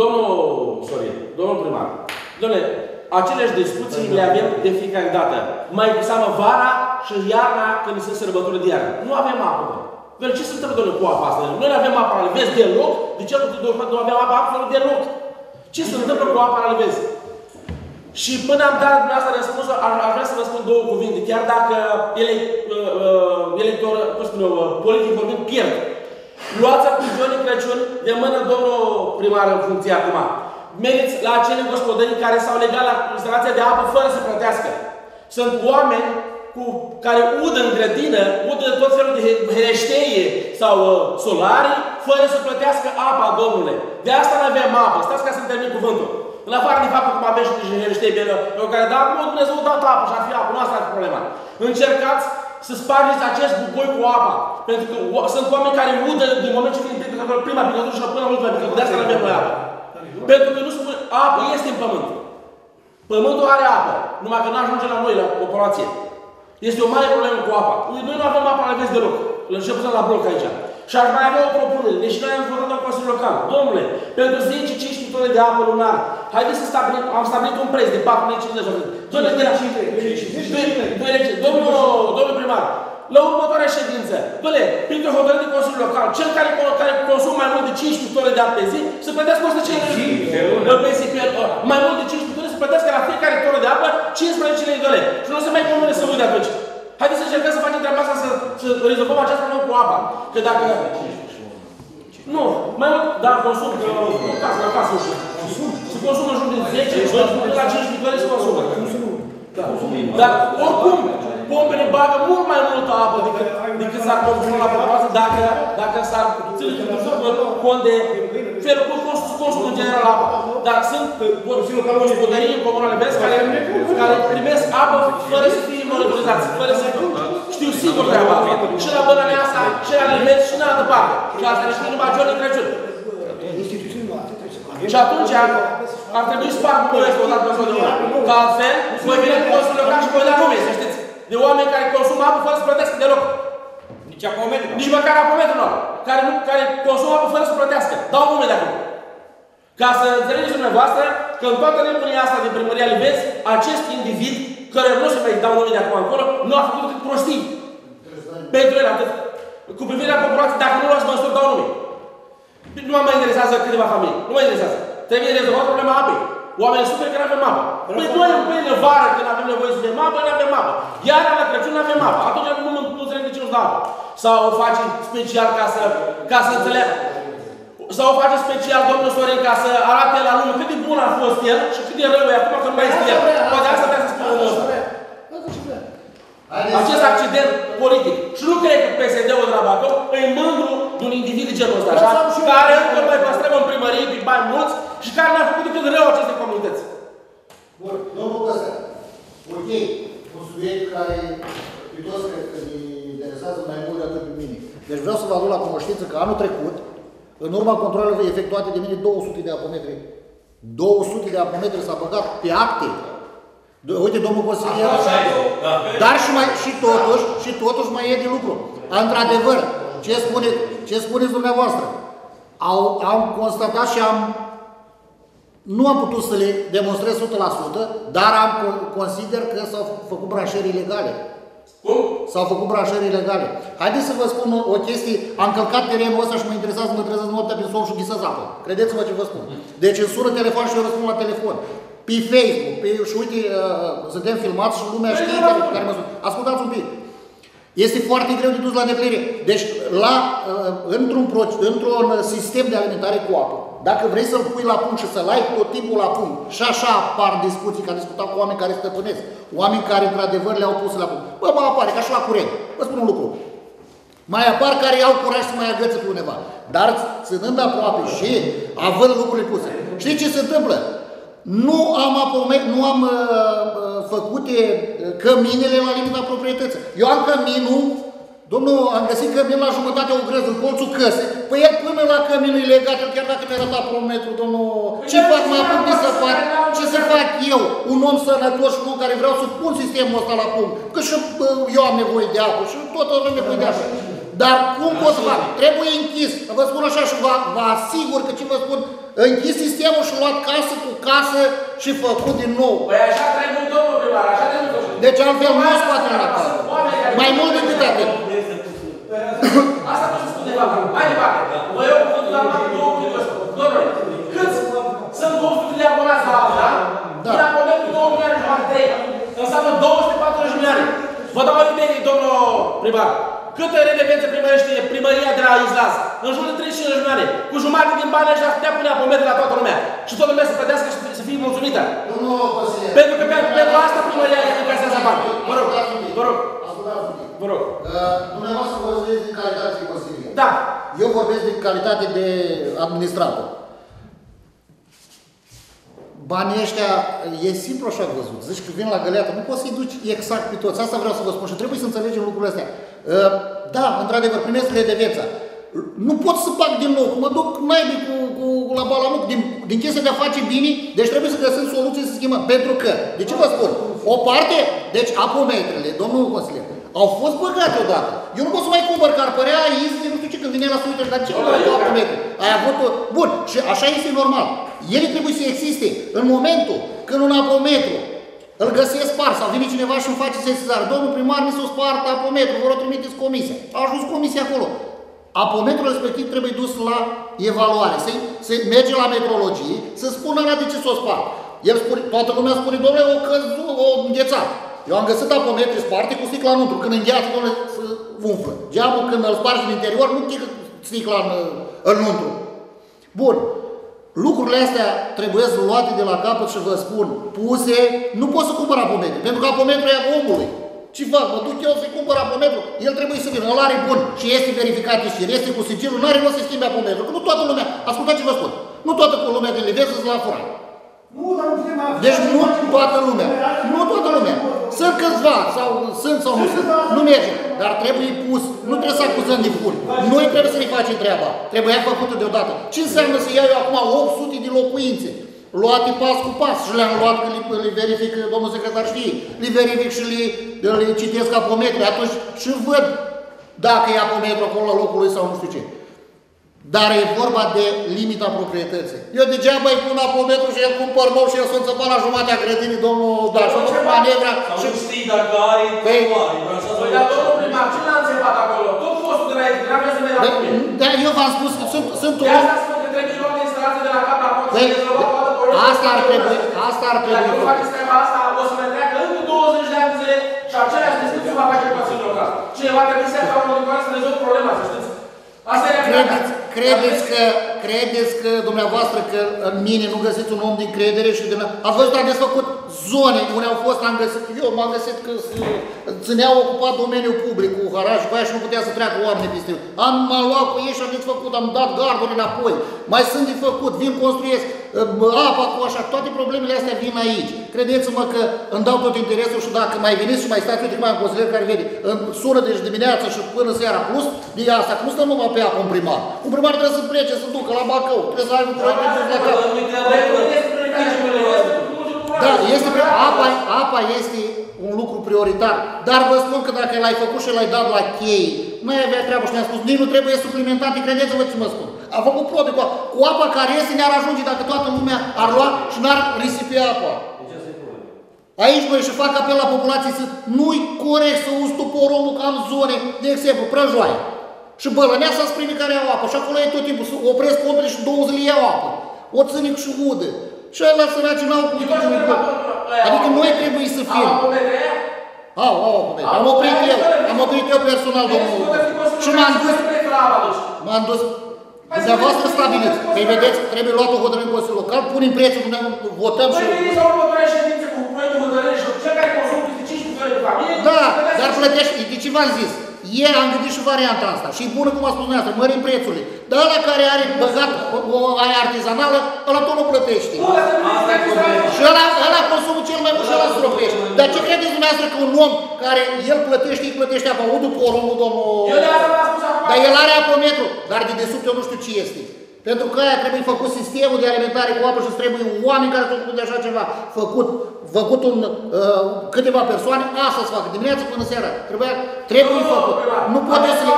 Domnul Sorin, domnul primar, domnule, aceleași discuții le avem de fiecare dată. Mai cu seamă vara și iarna când sunt sărbători de iarnă. Nu avem apă, domnule. Domnule, ce se întâmplă, domnule, cu apa asta? Noi nu avem apă la Livezi deloc. De ce nu avem apă absolut deloc? Ce se întâmplă cu apa la Livezi? Și până am dat dumneavoastră răspunsul, aș vrea să vă spun două cuvinte. Chiar dacă elector, cum spun eu, politic vorbind, pierd. Luați-a cu Johnny Crăciun de mână domnul primar în funcție acum. Meriți la acele gospodării care s-au legat la instalația de apă fără să plătească. Sunt oameni care ud în grădină, ud de tot felul de hreșteie sau solarii, fără să plătească apa, domnule. De asta nu avem apă. Stați ca să-mi termin cuvântul. În afară de faptul că mă aveți niște hreșteie pe care, dar nu, Dumnezeu dat apă și ar fi apă. Nu asta ar fi problema. Încercați să spargeți acest bucoi cu apa. Pentru că sunt oameni care udă din momentul ce vin prima picătură și până la ultima picătură. De asta nu avem apă. Pentru că nu spune, apă este în pământ. Pământul are apă, numai că nu ajunge la noi, la populație. Este o mare problemă cu apa. Noi nu avem apă la Livezi deloc. Îl începem la bloc aici. Și ar mai avea o propunere, deși noi am votat la Consiliul Local. Domnule, pentru 10-15 tone de apă lunar, haideți să stabilim, am stabilit un preț de 4.500 de lei. Domnule primar, la următoarea ședință. Doamne, printr-o hotărâre de Consiliul Local, cel care consumă mai mult de 5 tone de apă pe zi, să plătească 150 de lei. Mai mult de 5 tone, să plătească la fiecare tonă de apă 15 lei de lei. Și nu o să mai convine să vând atunci. Haideți să încercăm să facem treaba asta, să rezolvăm această problemă cu apa. Că dacă... Nu, mai mult, dar consum, că la casă ușor. Se consumă în jur de 10, la 5 de lei se consumă. Dar oricum, pompele bagă mult mai multă apă decât s-ar consuma la popoază dacă s-ar cont de felul cum consumă în general apă. Dar sunt gospodării comunale care primesc apă fără să fie monitorizați, fără să știu sigur treaba. Și la Bălăneasă, și la Livezi, și în altă parte. Și asta nici nu numai Johnny Crăciun. Și atunci ar trebui să fac București odată pe zonă. Ca altfel, voi vine cu consumul local și voi da lumii, să știți. De oameni care consumă apă fără să plătească deloc. Nici apometul. Nici măcar apometul nu. Care consumă apă fără să plătească. Dau nume de acolo. Ca să înțelegeți dumneavoastră că în toată nebunia asta din primăria Livezi, acest individ, care nu se mai dau nume de acum acolo, nu a făcut decât prostii. Pentru el atât. Cu privirea populației, dacă nu luați măsuri, dau nume. Nu mă mai interesează câteva familii. Nu mă interesează. Trebuie rezolvat problema apei. Oamenii super că nu avem apă. Păi noi în vară, când avem nevoie să avem apă, nu avem apă. Iara la Crăciun nu avem apă. Atunci nu trebuie nici nu-ți dau apă. Sau o facem special ca să înțeleagă. Sau o facem special domnul Sorin ca să arate la lume cât de bun a fost el și cât de rău e acum că nu mai este el. Poate asta trebuie să spunem ăsta. Acest accident politic. Și nu cred că PSD-ul de la Bacău e mândru de un individ de genul ăsta, așa? Care încă mai păstrăm în primărie prin bani mulți și care ne-a făcut decât rău aceste comunități. Bun, domnul Costac. Ok, un subiect care pe toți cred că ne interesează mai mult decât pe mine. Deci vreau să vă aduc la cunoștință că anul trecut, în urma controlelor efectuate de mine, 200 de apometri. 200 de apometri s-a băgat pe acte. Uite, domnul consilier, dar și totuși mai e de lucru. Într-adevăr, ce spuneți dumneavoastră? Am constatat și nu am putut să le demonstrez 100%, dar consider că s-au făcut branșări ilegale. Cum? S-au făcut branșări ilegale. Haideți să vă spun o chestie. Am călcat terenul ăsta și mă interesează, mă trezesc noaptea prin somn și ghisez apă. Credeți-mă ce vă spun. Deci îmi sună telefon și eu răspund la telefon. Pe Facebook, și uite, suntem filmați și lumea știe care mă sună. Ascultați un pic. Este foarte greu de dus la îndeplinire. Deci, într-un sistem de alimentare cu apă, dacă vrei să-l pui la punct și să-l ai tot timpul la punct, și așa apar discuții, că am discutat cu oameni care stăpânesc, oameni care, într-adevăr, le-au pus la punct. Bă, mai apare, ca și la curent. Vă spun un lucru. Mai apar care iau curaj să mai agăță pe undeva. Dar, ținând aproape și având lucrurile puse. Știi ce se întâmplă? Nu am făcute căminele la limita proprietății. Eu am căminul, domnul, am găsit căminul la jumătate o grăză, în colțul căsei. Păi el până la căminul ilegat, chiar dacă mi-a arătat prometru, domnul, ce fac, mă apuc de să fac? Ce să fac eu, un om sănătos și un care vreau să pun sistemul ăsta la punct? Că și eu am nevoie de apă și toată lumea nevoie de apă. Dar cum pot să fac? Trebuie închis. Vă spun așa și vă asigur că ce vă spun, închis sistemul și luat casă cu casă și făcut din nou. Păi așa trebuie domnul primar, așa trebuie domnul primar. Deci altfel nu o scoate la casă. Mai mult decât atât. Asta nu se spune de fapt. Mai departe. Vă iau cuvântul la mare 2.000. Domnule, câți sunt 200 de abonați la apă, da? Din abonetul 2 milioane și mai 3. Înseamnă 240 milioane. Vă dau o idee, domnul primar. Câtă redevență primește primăria de la Islas? În jur de 35 milioane. Cu jumătate din bani ăștia putea pune apometri la toată lumea. Și toată lumea să plătească și să fie mulțumită. Nu, consilier. Pentru că pentru asta primăria îi încasează bani. Vă rog, vă rog. Vă rog. Dumneavoastră vorbesc din calitate de consilier. Da. Eu vorbesc din calitate de administrator. Banii ăștia, e simplu așa văzut, zici că vin la găleată, nu poți să-i duci exact pe toți, asta vreau să vă spun și trebuie să înțelegem lucrurile astea. Da, într-adevăr, primesc redevența. Nu pot să fac din nou, mă duc naibii cu la balamuc, din chestia de a face bine, deci trebuie să găsim soluții să schimbăm, pentru că, de ce vă spun? O parte, deci apometrele, domnul consilier, au fost băgate odată. Eu nu pot să mai cumpăr, că ar părea este, nu știu ce, când vinea la suită, dar ce o apometre? Ai avut o... Bun, și așa este normal. Ele trebuie să existe în momentul când un apometru Îl găsesc spart, sau vine cineva și îmi face sesizare. Domnul primar mi s-o spart apometru, vă rog, trimiteți comisia. A ajuns comisia acolo. Apometrul respectiv trebuie dus la evaluare. Se merge la metrologie, să spună de ce s-o spart. El spune, toată lumea spune, domnule, o căzu, o înghețată. Eu am găsit apometri sparte cu sticla înăuntru. Când îngheață, domnule, se umflă. Geamul, când îl spargi din interior, nu strică sticla înăuntru. Bun. Lucrurile astea trebuie să luate de la capăt și vă spun, puse, nu pot să cumpăr apometru, pentru că apometru e a omului. Ce fac? Mă duc eu să-i cumpăr apometru, el trebuie să vină, îl are bun și este verificat și este cu sigilul, nu are rost să schimbe apometru, că nu toată lumea, ascultați ce vă spun, nu toată lumea din Livezi să-ți l-a furat. Deci nu toată lumea, nu toată lumea. Sunt câțiva, sau nu sunt, nu merge, dar trebuie pus, nu trebuie să acuzăm de furi. Noi trebuie să ne facem treaba, trebuia făcută deodată. Ce înseamnă să iau eu acum 800 de locuințe, luate pas cu pas și le-am luat, că le verific, domnul secretar știe, le verific și le citesc apometri, atunci și văd dacă e apometru acolo la locul lui sau nu știu ce. Dar e vorba de limita proprietății. Eu degeaba îi pun apometru și el cumpăr mău și el s-o înțăpa la jumatea grădinii, domnul Dar, și-a făcut manevra și... Nu știi dacă are, păi, dar domnul primar, ce l-a înțepat acolo? Tot fostul de la ei, nu avea să merg la mine. Dar eu v-am spus că sunt un... De-asta spun că trebuie luat de instalație de la cap la pot, să rezolva toată problemă. Asta ar trebui, asta ar trebui. Dacă nu faceți treaba asta, o să ne treacă încă 20 de ani de zile și aceleași descripții va face ecuațiunilor casă. Cineva trebuie să rezolvă problema, să știți. Credeți că dumneavoastră că în mine nu găsiți un om din credere și dumneavoastră... Ați văzut, am desfăcut zone unde au fost, am găsit... Eu m-am găsit că țineau ocupat domeniul public cu haraj cu aia și nu putea să treacă oameni peste eu. M-am luat cu ei și am desfăcut, am dat garduri înapoi. Mai sunt de făcut, vin construiesc apa cu așa. Toate problemele astea vin aici. Credeți-mă că îmi dau tot interesul și dacă mai veniți și mai stați, uite cum am consilier care vede, îmi sună deci dimineața și până seara plus, de asta, cum stăm numai pe acum primar? Un primar trebuie să plece, să ducă la Bacău, trebuie să ai un proiect de la cap. Da, apa este un lucru prioritar, dar vă spun că dacă l-ai făcut și l-ai dat la chei, nu ai avea treabă și ne-am spus, nici nu trebuie suplimentat, credeți-vă ce mă spun. Am făcut probe cu apa. Cu apa care este ne-ar ajunge dacă toată lumea ar lua și n-ar risipi apa. Aici voi și fac apel la populație să nu-i corect să uzi tu poromul că am zone, de exemplu, Prăjoaia. Și Bălăneasă ați primit care iau apă și acolo e tot timpul, să opresc pompele și 2 zile iau apă. O ținic și udă. Și ăla săraci n-au cum nimic. Adică noi trebuie să fim. Au apometri. Am oprit eu personal, domnul. Și m-am dus. Dumneavoastră stabiliți. Păi vedeți, trebuie luat o hotărâre în Consiliul Local, punem prețul, votăm și... Da, dar plătești, de ce v-am zis? Am gândit și varianta asta și e bună, cum a spus dumneavoastră, mărim prețurile. Dar ăla care are băgat aia artizanală, ăla tot nu plătește. Și ăla consumul cel mai mult și ăla stropește. Dar ce credeți dumneavoastră că un om care el plătește, îi plătește apa, o după orul, domnul... Dar el are apometru, dar de desubt eu nu știu ce este. Pentru că aia trebuie făcut sistemul de alimentare cu apă și trebuie oameni care sunt făcut de așa ceva. Făcut câteva persoane, asta se facă, dimineața până seara. Trebuie făcut. Nu poate să... Să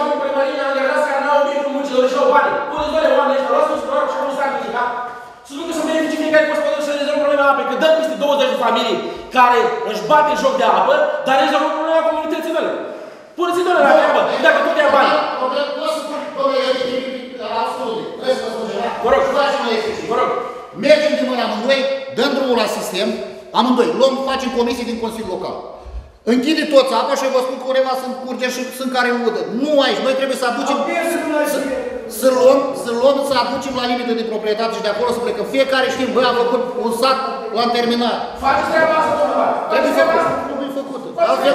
nu că să beneficii fiecare gospodări să rezolvă problema apei, că dăm peste 20 de familii care își bate în joc de apă, dar rezolvă problema comunității lor. Puneți-i doar la treabă, dacă tot ia bani. Vă rog. Mergem de mâna amândoi, dăm drumul la sistem, amândoi, luăm, facem comisii din Consiliul Local. Închide toți apa și eu vă spun că ureva sunt curge și sunt care udă. Nu aici, noi trebuie să aducem, să aducem la limită de proprietate și de acolo să plecăm. Fiecare știm, băi, am făcut un sat, l-am terminat. Faceți treaba asta, domnule. Trebuie făcută. Altfel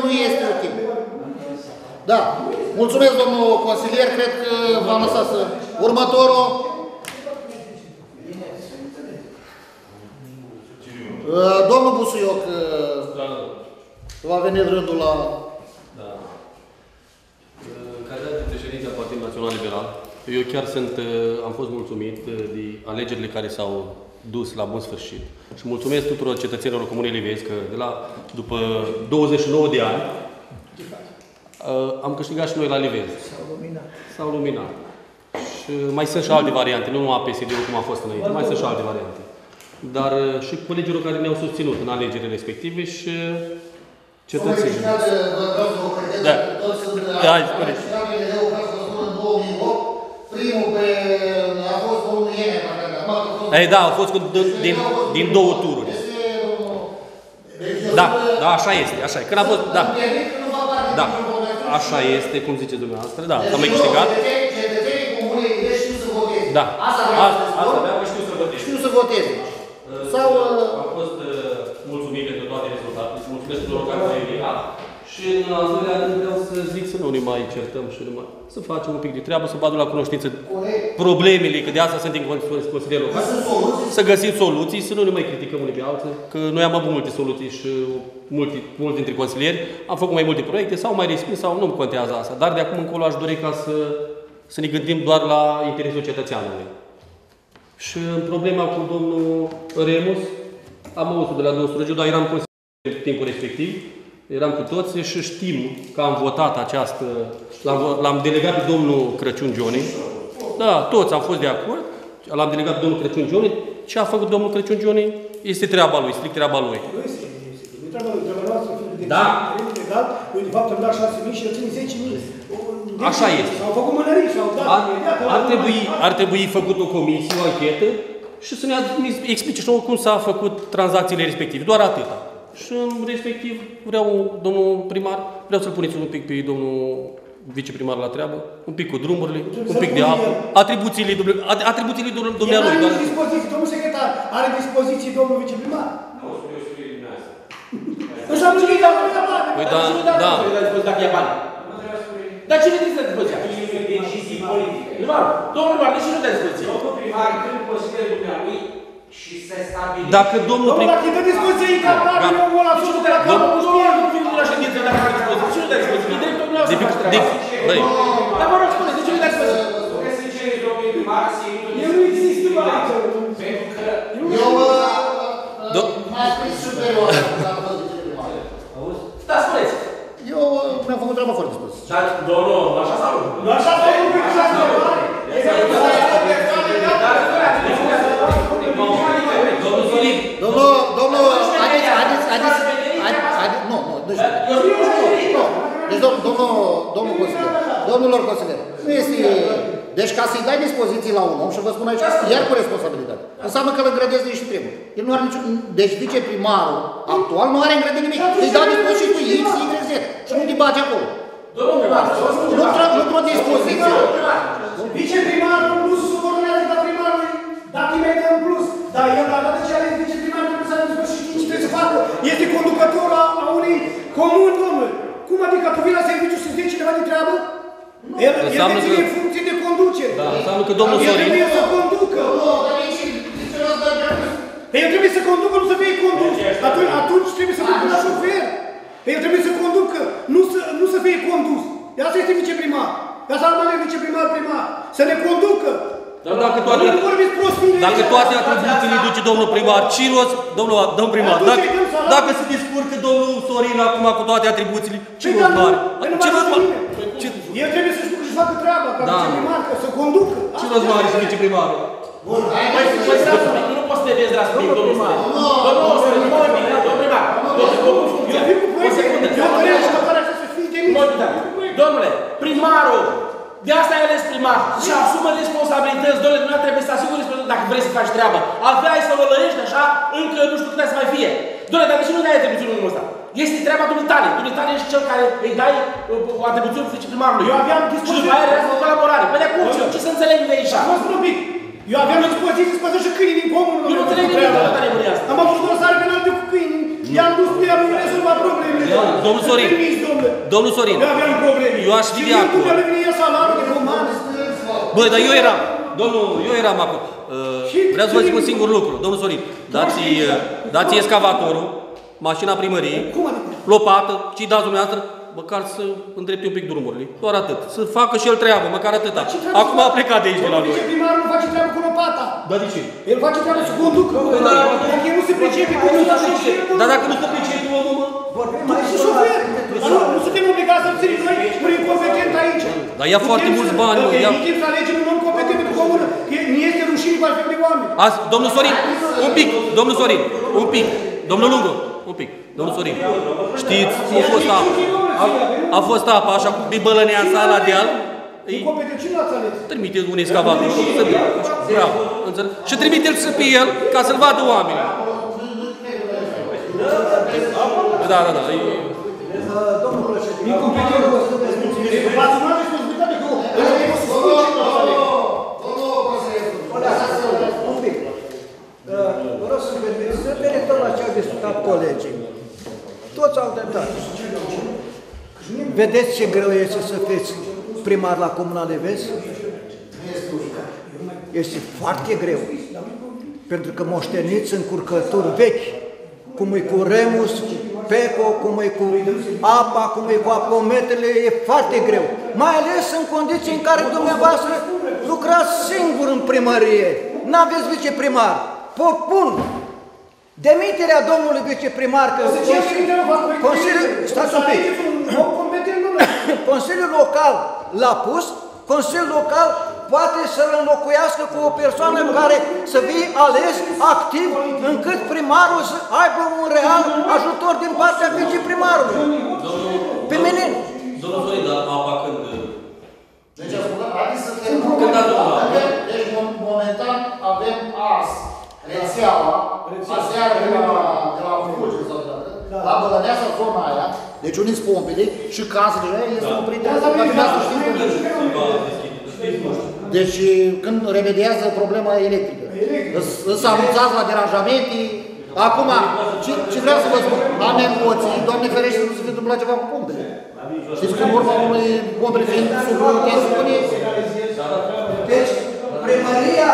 nu este util. Da. Mulțumesc, domnul consilier, cred că v-am lăsat să... Următorul... Domnul Busuioc, va veni rândul la... Da. Candidat de președinte al Partidului Național Liberal, eu chiar am fost mulțumit de alegerile care s-au dus la bun sfârșit. Și mulțumesc tuturor cetățenilor Comunei Livezi că după 29 de ani, am câștigat și noi la Livezi. S-au luminat. Și mai sunt și alte variante, nu numai PSD-ul cum a fost înainte, mai sunt și alte variante. dar și colegilor care ne-au susținut în alegerile respective și cetățenii. Da. Da, corect. Ei, da, au fost din două tururi. Da, da, așa este, așa e. Când a fost, da. Da, așa este, cum ziceți dumneavoastră, da, am mai câștigat. Da. Asta avea și știu să voteze. Știu să voteze. Sau a fost mulțumit pentru toate rezultatele. Mulțumesc tuturor care au evitat. Și în al doilea rând vreau să zic să nu ne mai certăm și numai să facem un pic de treabă, să badu la cunoștință problemele, că de asta sunt în consiliere locale. Să găsim soluții, să nu ne mai criticăm unii pe alții, că noi am avut multe soluții și mulți dintre consilieri am făcut mai multe proiecte, sau mai respins, sau nu contează asta. Dar de acum încolo aș dori ca să ne gândim doar la interesul cetățeanului. Și în problema cu domnul Remus, am auzit de la domnul Strugiu, dar eram în timpul respectiv, eram cu toți și știm că am votat această... L-am delegat pe domnul Crăciun Johnny. Da, toți am fost de acord. L-am delegat pe domnul Crăciun Johnny. Ce a făcut domnul Crăciun Johnny? Este treaba lui, strict treaba lui. Nu este, nu este. Nu treaba lui, treaba noastră, fiind de legal, eu de fapt am dat 6.000 și eu țin 10.000. Așa este. S-au făcut mânării, s-au dat. Ar trebui făcut o comisie, o anchetă și să ne explice și nouă cum s-a făcut tranzacțiile respective. Doar atâta. Și respectiv, vreau, domnul primar, vreau să-l puneți un pic pe domnul viceprimar la treabă, un pic cu drumurile, un pic de apă, atribuțiile domnului, domnului. El are dispoziție, domnul secretar, are dispoziție domnul viceprimar? Nu, eu știu din asta. Înseamnă că îi dau bani, dacă ia bani. Dar cine trebuie să dispoziția? E decizii politică. Domnul primar, de ce nu dai dispoziție? Domnul primar, când consideră dumnealui, și se stabilește. Dacă domnul primar... Dacă dă dispoziție, e ca banii, omul ăla, și nu dă la ședință, dacă dă dispoziție. Ce nu dă dispoziție? E dreptul dumneavoastră faci treaba. Dar mă rog, spuneți, de ce nu dă dispoziție? Trebuie să ceri domnul primar, să iei unul dispoziție. Eu nu există banii. Pentru că... Eu m-a spus superior. Da, spuneți. Eu mi-am făcut treaba foarte spus. Dar domnul, așa s-a luat. Nu așa s-a luat, nu așa s-a luat. Domnul, domnilor consilieri, nu este... Deci ca să-i dai dispoziții la un om, și vă spun aici, iar cu responsabilitate, înseamnă că îl îngrădezi nici trebuie. El nu are nici... Deci viceprimarul actual nu are îngrădit nimic. Îi dau dispoziții cu X, Y, Z și nu-i bagi acolo. Nu într-o dispoziție. Viceprimarul nu subornează la primarului, dacă îi merge în plus. Dar el, la dată ce ales viceprimarul, trebuie să a dispoziții și nici trebuie să facă. Este conducătorul a unei comuni, domnule. Cum adică tu vii la serviciu să-ți dea cineva de treabă? El deține funcție de conducere. El trebuie să conducă. El trebuie să conducă, nu să fie condus. Atunci trebuie să fie la șofer. El trebuie să conducă, nu să fie condus. Asta este viceprimar. Asta nu mai e viceprimar, primar. Să ne conducă. Dar dacă toate atribuțiile îi duce domnul primar, ce rost, domnul primar, dacă se descurcă domnul Sorin acum cu toate atribuțiile, ce rost mare? Ce rost mare? El trebuie să-și facă treaba, ca viceprimar, să conducă. Ce rost mare și viceprimarul? Păi stați un pic, nu poți să te vezi la subiect, domnul primar. Domnul primar, o secundă. Domnule, primarul, de asta ai ales primar și asumă responsabilități, domnule, dumneavoastră trebuie să asiguri responsabilități dacă vrei să faci treaba. Altfel ai să o lăiești așa, încă nu știu cât ai să mai fie. Domnule, dar de ce nu dai atribuțiunul unul ăsta? Este treaba dumitale. Dumitale ești cel care îi dai atribuțiunul viceprimarului. Eu aveam dispoziție. Și mai are o colaborare. Păi de acum, ce să înțeleg de aici? Vă spun un pic. Eu aveam dispoziție să păzăși câinii din comunul. Eu nu înțeleg nimic de toată nebunia asta. Am avut dosare penaltă cu câinii. I-am dus pe ea, nu rezolva problemele. Domnul Sorin, domnul Sorin, eu aș fi de acolo. Băi, dar eu eram acolo. Vreau să vă zic un singur lucru, domnul Sorin. Dați escavatorul, mașina primăriei, lopată, ce-i dați dumneavoastră? Măcar să îndrepte un pic drumurile. Doar atât. Să facă și el treabă, măcar atâta. Acum a plecat de aici de la noi. Viceprimarul nu face treabă cu lopata. Dar de ce? El face treabă să conducă. Dacă el nu se pricepe, că nu se pricepe. Dar dacă nu se pricepe, omul, mă? Vorbim și șofer. Nu suntem obligați să ținem noi prin incompetent aici. Dar ia foarte mulți bani, mă. Evităm să alegem un om competent pentru comună. Nu este rușine va fi primii oameni. Domnul Sorin, un pic, domnul Sorin, un pic, domnul Lungu, un pic, domnul Sorin. Știți, a fost apa, așa cum Bălăneasă la deal. Trimite-l un excavator. Bravo, înțeleg. Și trimite-l pe el, ca să-l vadă oamenii. Da, da, da. Domnul președinte, vă rog să-mi permiteți să referitor la ce au discutat colegii. Toți au dreptate. Vedeți ce greu este să fiți primar la Comuna Livezi? Este foarte greu. Pentru că moșteniți încurcături vechi, cum e cu Remus, cu PECO, cum e cu apa, cum e cu apometele, e foarte greu. Mai ales în condiții în care dumneavoastră lucrați singur în primărie. N-aveți viceprimar. Propun demiterea domnului viceprimar, că Consiliul Local l-a pus, Consiliul Local poate să-l înlocuiască cu o persoană care să fie ales activ, încât primarul să aibă un real ajutor din partea viceprimarului. Pe mine... Domnul Sorin, dar apa când... Deci, momentan avem AS, rețeaua, aseară de la Fulge sau de la Bălăneasă, zona aia, deci unii sunt pompele și casele aia este opritea. Deci când remediază problema electrică, îți anunțați la deranjamente. Acum, ce vreau să vă spun? Am emoții, Doamne ferește, nu se fi întâmplat ceva cu pompele. Știți că în urma unui pompele fiind suportea spune... Deci, primăria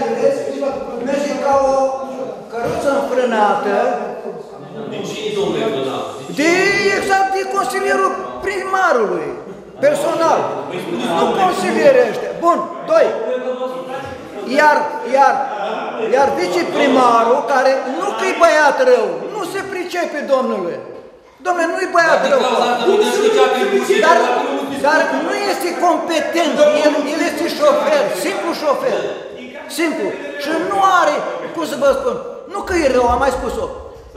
Livezi, merge ca o căruță înfrânată. De cine domnule înfrânată? Exact, de consilierul primarului. Personal. Nu consilierește. Bun. Doi. Iar viceprimarul, care nu că-i băiat rău, nu se pricepe, domnule. Domnule, nu-i băiat rău. Dar nu este competent. El este șofer. Simplu șofer. Simplu. Și nu are, cum să vă spun, nu că-i rău, am mai spus-o.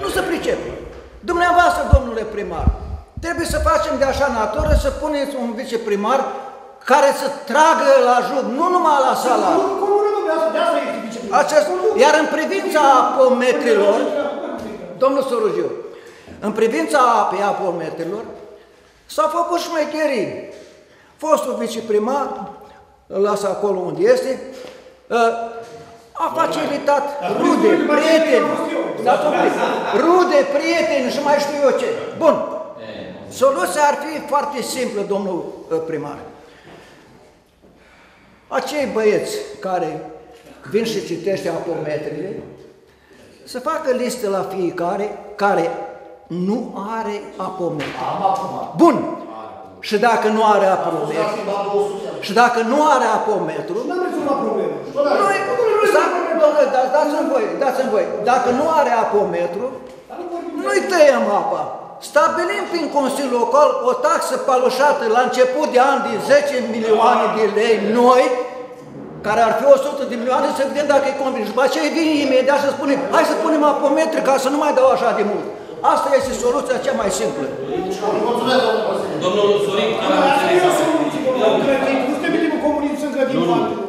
Nu se pricepe. Dumneavoastră, domnule primar, trebuie să facem de așa natură, să puneți un viceprimar care să tragă la jur, nu numai la salar. Iar în privința apometrilor, domnul Sorugiu, în privința apei apometrilor, s-a făcut șmecherii. Fostul viceprimar, îl lasă acolo unde este, a facilitat rude, prieteni, și mai știu eu ce. Bun. Soluția ar fi foarte simplă, domnul primar. Acei băieți care vin și citește apometrile, să facă listă la fiecare care nu are apometri. Bun! Și dacă nu are apometru, dați-mi voi, dacă nu are apometru, nu-i tăiem apa. Stabilim prin Consiliul Local o taxă paloșată la început de an de 10 milioane de lei noi, care ar fi 100 de milioane, să vedem dacă e convine. Și după aceea vine imediat să spunem, hai să punem apometri ca să nu mai dau așa de mult. Asta este soluția cea mai simplă. Mulțumesc, domnul Sorin. Nu suntem în timpul comunism, sunt grădini oameni.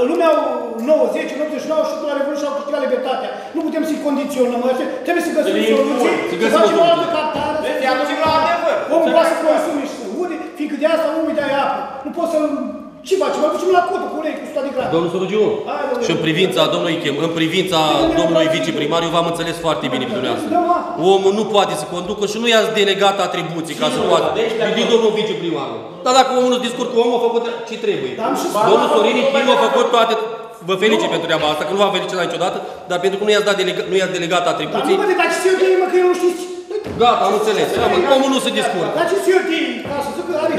În lumea 90, în 89 și la Revoluție au câștigat libertatea. Nu putem să-i condiționăm, trebuie să găsim soluții, să facem o altă captare. Omul poate să consume și să ude, fiindcă de asta omul îi dai apă. Nu poți să... Ce facem? Mai ducem la cotă, cu ulei, cu 100 de grade. Domnul Sorugiu, și în privința domnului Ichim, în privința domnului viceprimar, eu v-am înțeles foarte bine pe dumneavoastră. Omul nu poate să conducă și nu i-ați delegat atribuții ca să poată. Din domnul viceprimar. Dar dacă omul nu discurcă, omul a făcut ce trebuie. Domnul Sorin Ichim a făcut toate... Vă felicit pentru treaba asta, că nu v-am felicit niciodată, dar pentru că nu i-ați delegat atribuții... Dar nu mă, dar ce se iubie, mă, că eu nu știți? Gata, am înțeles. Omul nu se discurcă. Dar ce se iubie?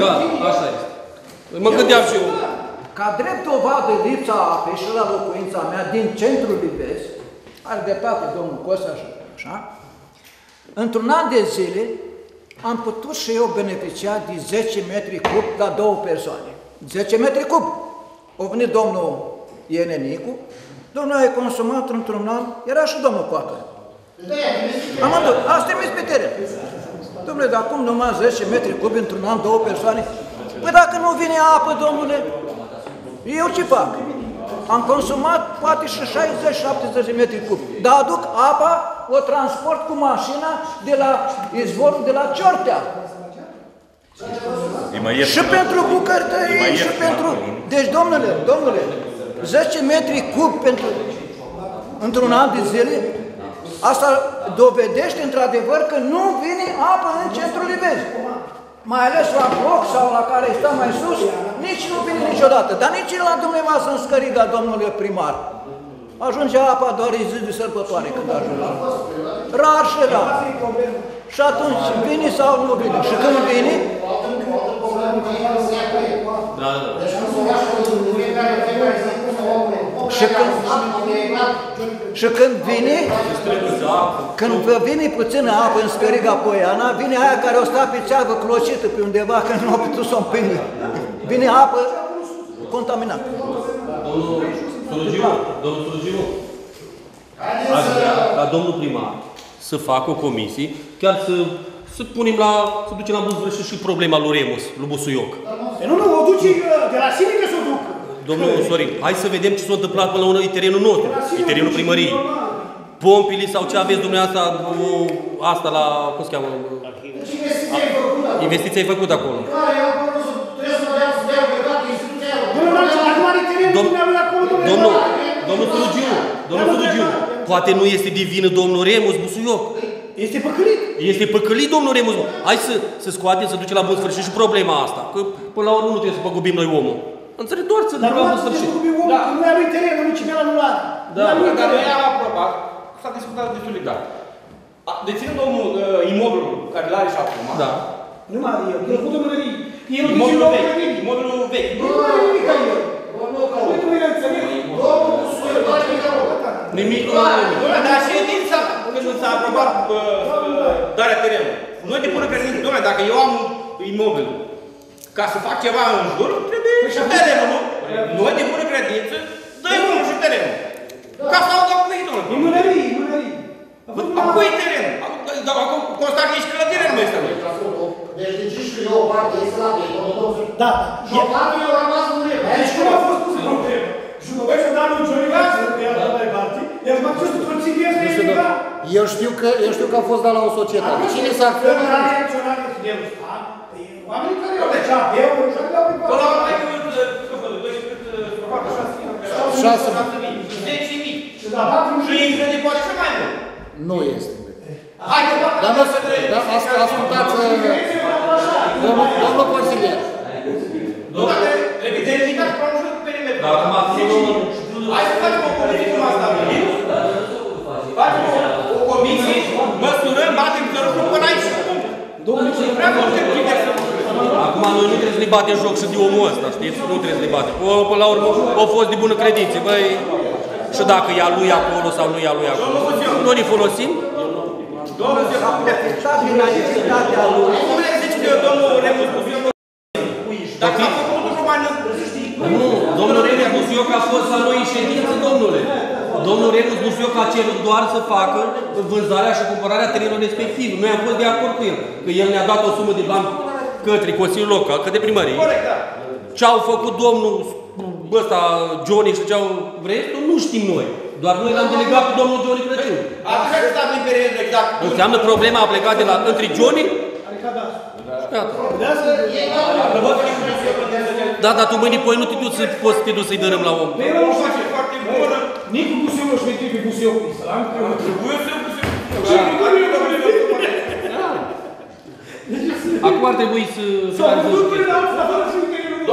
Gata, așa este. Mă gândeam și eu. Ca drept dovadă lipsa apei și la locuința mea din centrul Livezi, are dreptate domnul Costa, așa, într-un an de zile am putut și eu beneficia de 10 metri cub la două persoane. 10 metri cub. A venit domnul Ienenicu, domnul a consumat într-un an, era și domnul Coacă. Amândoi, ați trimis pe teren. Domnule, de acum numai 10 metri cubi într-un an, două persoane. Păi dacă nu vine apă, domnule, eu ce fac? Am consumat poate și 60-70 de metri cubi, dar aduc apa, o transport cu mașina de la izvorul de la Ciortea. Și pentru bucătării, și pentru... Deci, domnule, 10 metri cub pentru... într-un an de zile, asta dovedește într-adevăr că nu vine apă în centrul Livezi. Mai ales la bloc sau la care stă mai sus, nici nu vine niciodată. Dar nici la dumneavoastră în Scăringa, domnule primar. Ajunge apa doar zi de sărbătoare când ajunge. Rar și rar. Și atunci vine sau nu vine. Și când vine... Și când vine, când vine puțină apă în Scăriga Poiana, vine aia care o sta pe țeavă clocită pe undeva, că nu a putut să o împingă. Vine apă contaminată. Domnul Surgiu, aș vrea ca domnul primar să facă o comisie, chiar să punem la, să ducem la Buzbrăș și problema lui Remus, lui Busuioc. Nu, o duci de la sine că s-o duc. Domnul Sorin, hai să vedem ce s-a întâmplat până la urmă, e terenul nostru, e terenul primăriei. Pompile sau ce aveți dumneavoastră, asta la, cum se cheamă? Investiția ai făcut acolo. Domnul Surugiu, poate nu este divină domnul Remus Busuioc. Este păcălit. Este păcălit domnul Remus. Hai să scoatem, să ducem la bun sfârșit și problema asta. Că până la urmă nu trebuie să păgubim noi omul. Înțeleg, doar să ducem la bun sfârșit. Dar nu trebuie să păgubim omul, că nu are teren, nu nici mea nu are. Da, dar noi am aprobat, s-a discutat destul de clar. Deținând omul imobilul care l-are și acum. Da. Nu mai e, nu cu domnului. Imobilul vechi. Nu are nimic ca el. Nimic nu are nimic. Dar ședința, când s-a aprobat darea terenului, noi de până prezentim, domnule, dacă eu am imobilul, ca să fac ceva în jur, trebuie și terenul, nu? Noi de până credință, dă-i unul și terenul. Ca să au document, domnule. Imânării. Acum e terenul. Dar acum Costac ești că la terenul este lui. Deci de 15 o parte este la terenul. Da. Și o parte eu rămas în urmă. Deci cum a fost pus în urmă? Eu știu că a fost dat la o societate. Cine s-a făcut? Nu este. Dar ascultați, domnul consilier. Dar acum ați zis, hai să facem o comisie cum am stabilit. Facem o comisie, măsurăm, batem cărul până aici și cum. Vreau că nu te privesc să mă. Acum noi nu trebuie să ne batem joc și de omul ăsta, știți? Nu trebuie să ne batem. Până la urmă, a fost de bună credință, băi. Și dacă e a lui acolo sau nu e a lui acolo. Noi ne folosim? Domnul Zion, acum de-a testat din necesitatea lui. Cum le zici că eu, domnul Remus, cu Zion, dacă a făcut un romană, să știi. Nu, domnul Remus Busuioc a fost la noi în ședință, domnule. Domnul Remus Busuioc a cerut doar să facă vânzarea și cumpărarea terenului respectiv. Noi am fost de acord cu el, că el ne-a dat o sumă de bani către Consiliul Local, către primărie. Ce-au făcut domnul ăsta, Johnny, și ce-au vrut, nu știm noi. Doar noi l-am delegat cu domnul Johnny Crăciun. Înseamnă problema a plecat de la între Johnny? Da, dar tu mâine poi nu te duci să poți să te duci să-i dărâm la om. Păi o face foarte bună. Nici cu Busuioc nu-și vei trebuie Busuioc. Trebuie să-i Busuioc. Ce primări eu nu-i trebuie? Acum ar trebui să... S-a văzut până la alții, dar fără să-i trebuie lui.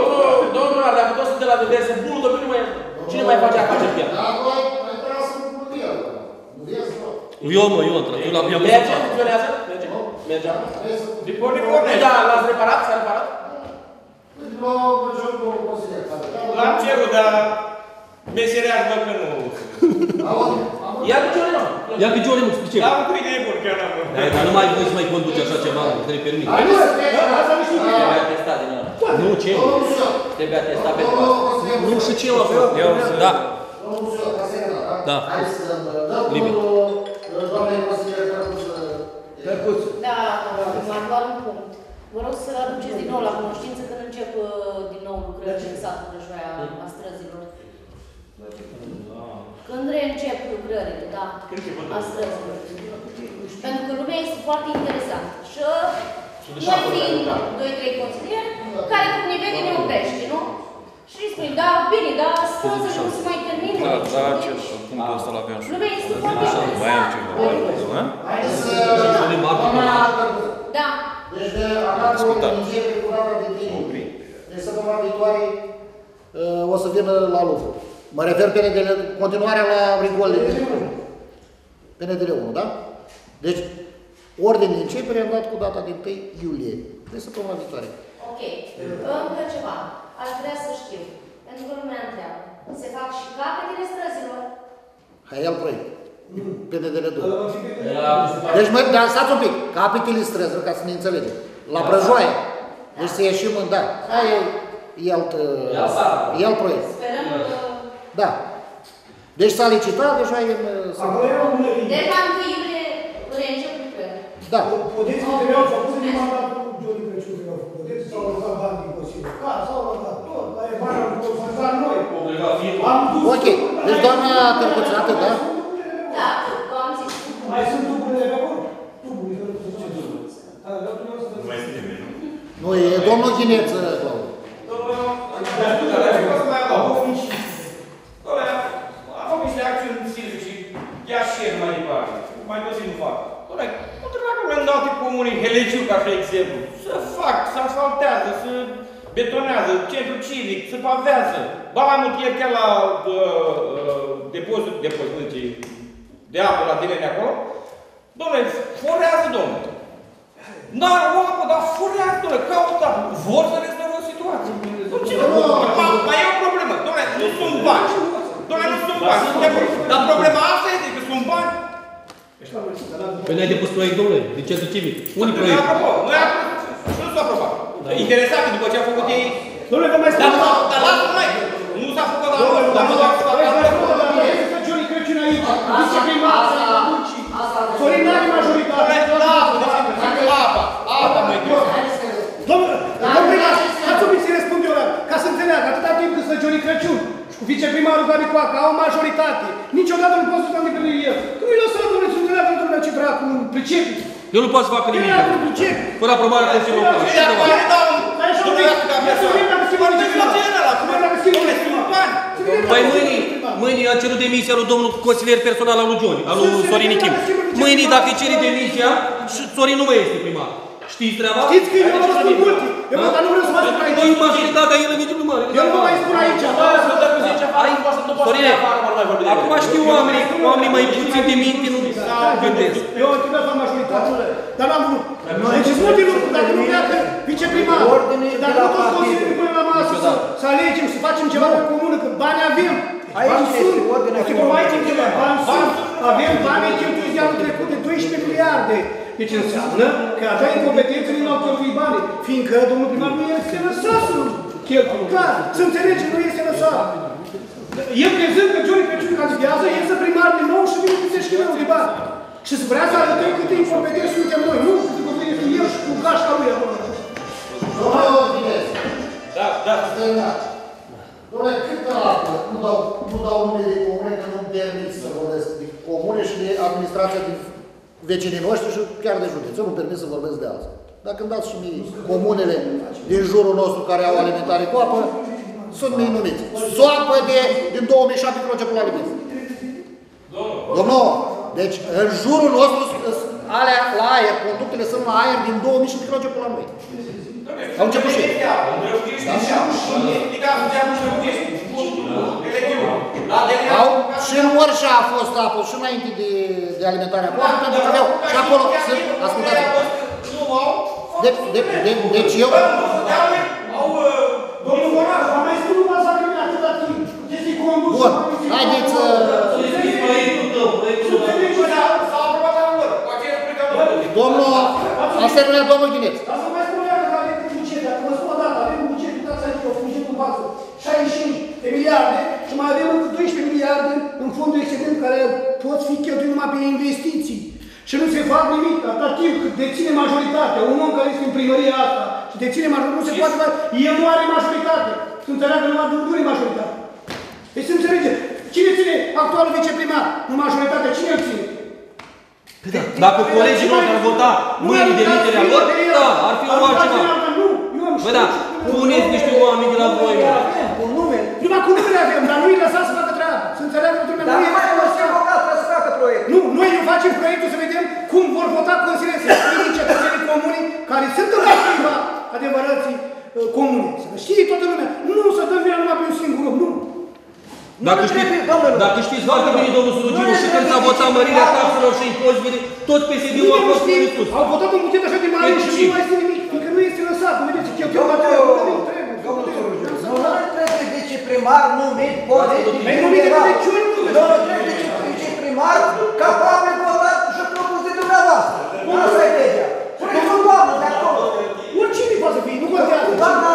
Domnul Rar, dacă toți suntem la vedere, să bunul domeniu mai... Cine mai face afaceri pe el? Da, noi trebuie să-mi bună pe el. Eu întră. Merge? Funcționează? Merge? Da, l-ați reparat? S-a reparat? L-am cerut, dar meseriași văd că nu. Ia pe Johnny, nu știu ce. Am cu idei bun, chiar n-am. Dar nu mai voi să mai conduci așa ceva, nu te-l permit. Hai, nu! Asta nu știu. Mai atestat din ăla. Nu, ce? Trebuie atestat pentru asta. Nu, și ce la fel? Da. Da. Hai să dăm doamne consiliere Cărcuță. Cărcuță. Da, am luat un punct. Vă rog să aduceți din nou la cunoștință când încep din nou lucrările în satul Prăjoaia a străzilor. Când reîncep lucrările, da, a străzilor. Pentru că lumea este foarte interesantă. Și noi fiind 2-3 consilieri, care cu nivelul ne oprește, nu? Și îi spune, da, bine, da, stăm să nu se mai termină. Da, da, ce să spun pe ăsta la veanșul. Lumea este foarte interesantă. Da. Deci de acolo începe curarea de tine. Deci săptămâna viitoare o să vină la lucru. Mă refer pe continuarea la rigole. PNDL-1, da? Deci, ordine de începere am dat cu data de 1 iulie. Deci săptămâna viitoare. Ok. Încă ceva. Aș vrea să știu. Pentru că lumea întreabă. Se fac și capetele străzilor? Hai, ia-l proiect. PNDL-2. Deci, mă, dar stați un pic. Capetele străzilor, ca să ne înțelegem. La Prăjoaia. Deci să ieșim în da. Hai, ia-l proiect. Sperăm că... Da. Deci s-a licitat, deja e... Acolo e o bună linie. De la 1 iulie, reîncep lucrările. Da. Podeți că le-au făcut din mandatul Johnny Crăciun le-au făcut. Podeți s-au lăsat bani din Consiliul. Da, s-au lăsat tot. Dar e bani am făcut la noi. Ok. Deci doamna Tărcuță, atât, da? Da, atât. Că am zis. Mai sunt tuburile pe acolo? Tuburile, nu știu ce tuburile. Mai sunt nimeni, nu? Nu, e domnul Ghineță, Claudiu. Mai puțin nu fac. Corect. Într-adevăr, în alte comuni, Heleciu, ca și exemplu, să fac, să asfaltează, să betonează, centru civic, să pavează. Ba mai mult e chiar la depozitul de apă, la Dilene acolo. Dom'le, forează, dom'le. N-are o apă, dar forează, dom'le, caută apă. Vor să rezolvă o situație. Mai e o problemă. Dom'le, nu sunt bani. Dom'le, nu sunt bani. Dar problema asta este că sunt bani. Păi noi ai depus proiect, domnule, din centru civic. Unii proiect. Noi am aprobat. Nu s-a aprobat. Interesat după ce au făcut ei... Domnule, că mai spune... Dar lasă mai! Nu s-a făcut la urmă, dar nu s-a făcut la urmă. Dar nu este Johnny Crăciun aici. Viceprimar, Sorin n-are majoritate. Apa, măi, domnule. Domnule, ați obiți să-i răspund eu la... Ca să înțeleagă, atâta timp cât sunt Johnny Crăciun și cu viceprimarul Gabi Coaca au majoritate. Niciodată nu pot să fac decât lui el. Că nu-i lăsat, domnule, să-mi dălea pentru lumea ce vrea cu un pricep. Eu nu pot să facă nimic. Fără aprobarea Consiliului Local. Și dacă mai dau un... Păi mâine a cerut demisia lui domnul consilier personal al lui Johnny, al lui Sorin Ichim. Mâine, dacă ceri demisia, Sorin nu mai este primar. Știți treaba? Știți că eu am spus multe. Eu nu vreau să mă spun aici. Noi majoritatea e legătură mare. Eu nu mai spun aici. Sorine, acum știu oamenii mai puțin de minte, nu gândesc. Eu am întâlnit la majoritatea, dar n-am vrut. Deci sunt multe lucruri, dacă nu pleacă viceprimarul, dacă nu toți consiliile până la masă să alegem, să facem ceva pe comună, că bani avem. Aici sunt, avem banii cheltuiți de anul trecut de 12 miliarde. Deci înseamnă că avea incompetențele în au cheltuit banii, fiindcă domnul primar nu este lăsat să cheltuie. Clar, să înțelege, nu este lăsat. E prezent că Johnny Crăciun candidează, iese primar din nou și vine cu 10 milioane de bani. Și se vrea să arătăm câte incompetenți suntem noi, nu câte competenți eu și cu gașca lui acolo. Domnul Ovidiu, domnule, cât de apă nu dau unele de comune că nu-mi permit să vorbesc de comune și de administrația din vecinii noștri și chiar de județ. Eu nu permit să vorbesc de alții. Dacă îmi dați și mie comunele din jurul nostru care au alimentare cu apă, sunt mii numiți. Soapă din 2007 când au început la Livezi. Domnul, deci în jurul nostru alea la aer, conductele sunt la aer din 2007 când au început la noi. Au început și ei. Și în Orășa a fost apă, și înainte de alimentarea cu apă, pentru că aveau și acolo sunt, ascultați. Deci eu... Domnul Moraz, am mai spus numai să primea atâta timp. Este condus. Bun, haideți să... S-au aprobat la lor, cu aceeași precădători. Domnul... Asta e domnul Ghineț. Dar să mai spun eu că avem un buget, dacă vă spun o dată, avem un buget. și mai avem încă 12 miliarde în fondul excedent care pot fi cheltuit numai pe investiții. Și nu se fac nimic, atât timp cât deține majoritatea, un om care este în primăria asta și deține majoritatea, nu se poate face, el nu are majoritate. Să înțeleagă numai de unul majoritate. Deci să înțelege, cine ține actualul viceprimar în majoritatea, cine îl ține? Dacă colegii noștri ar vota mâine demiterea lor, da, ar fi o altceva. Băi da, puneți niște oameni de la voi. Numai cu numele avem, dar nu îi lăsați să facă treaba. Să înțeleagă că lumea nu e mai nu, noi facem proiectul să vedem cum vor vota consilienții cetățenii comunii care sunt în activa adevărații comunii. Să știe toată lumea. Nu să dăm vina numai pe un singur om, nu. Dacă știți foarte bine, domnul Surugiu, și când s-a votat mărirea taxelor și impozitele, tot PSD-ul a fost în sus. Au votat un buget așa de mare și nu mai este nimic, pentru că nu este lăsat. Vedeți, cheltuiau material. Domnul Surugiu, nu trebuie viceprimar numit politic. Domnul trebuie viceprimar ca oameni votat și propus de dumneavoastră. Asta e legea. Puneți un oameni de acolo. Oricine poate să fie, nu contează. Doamna,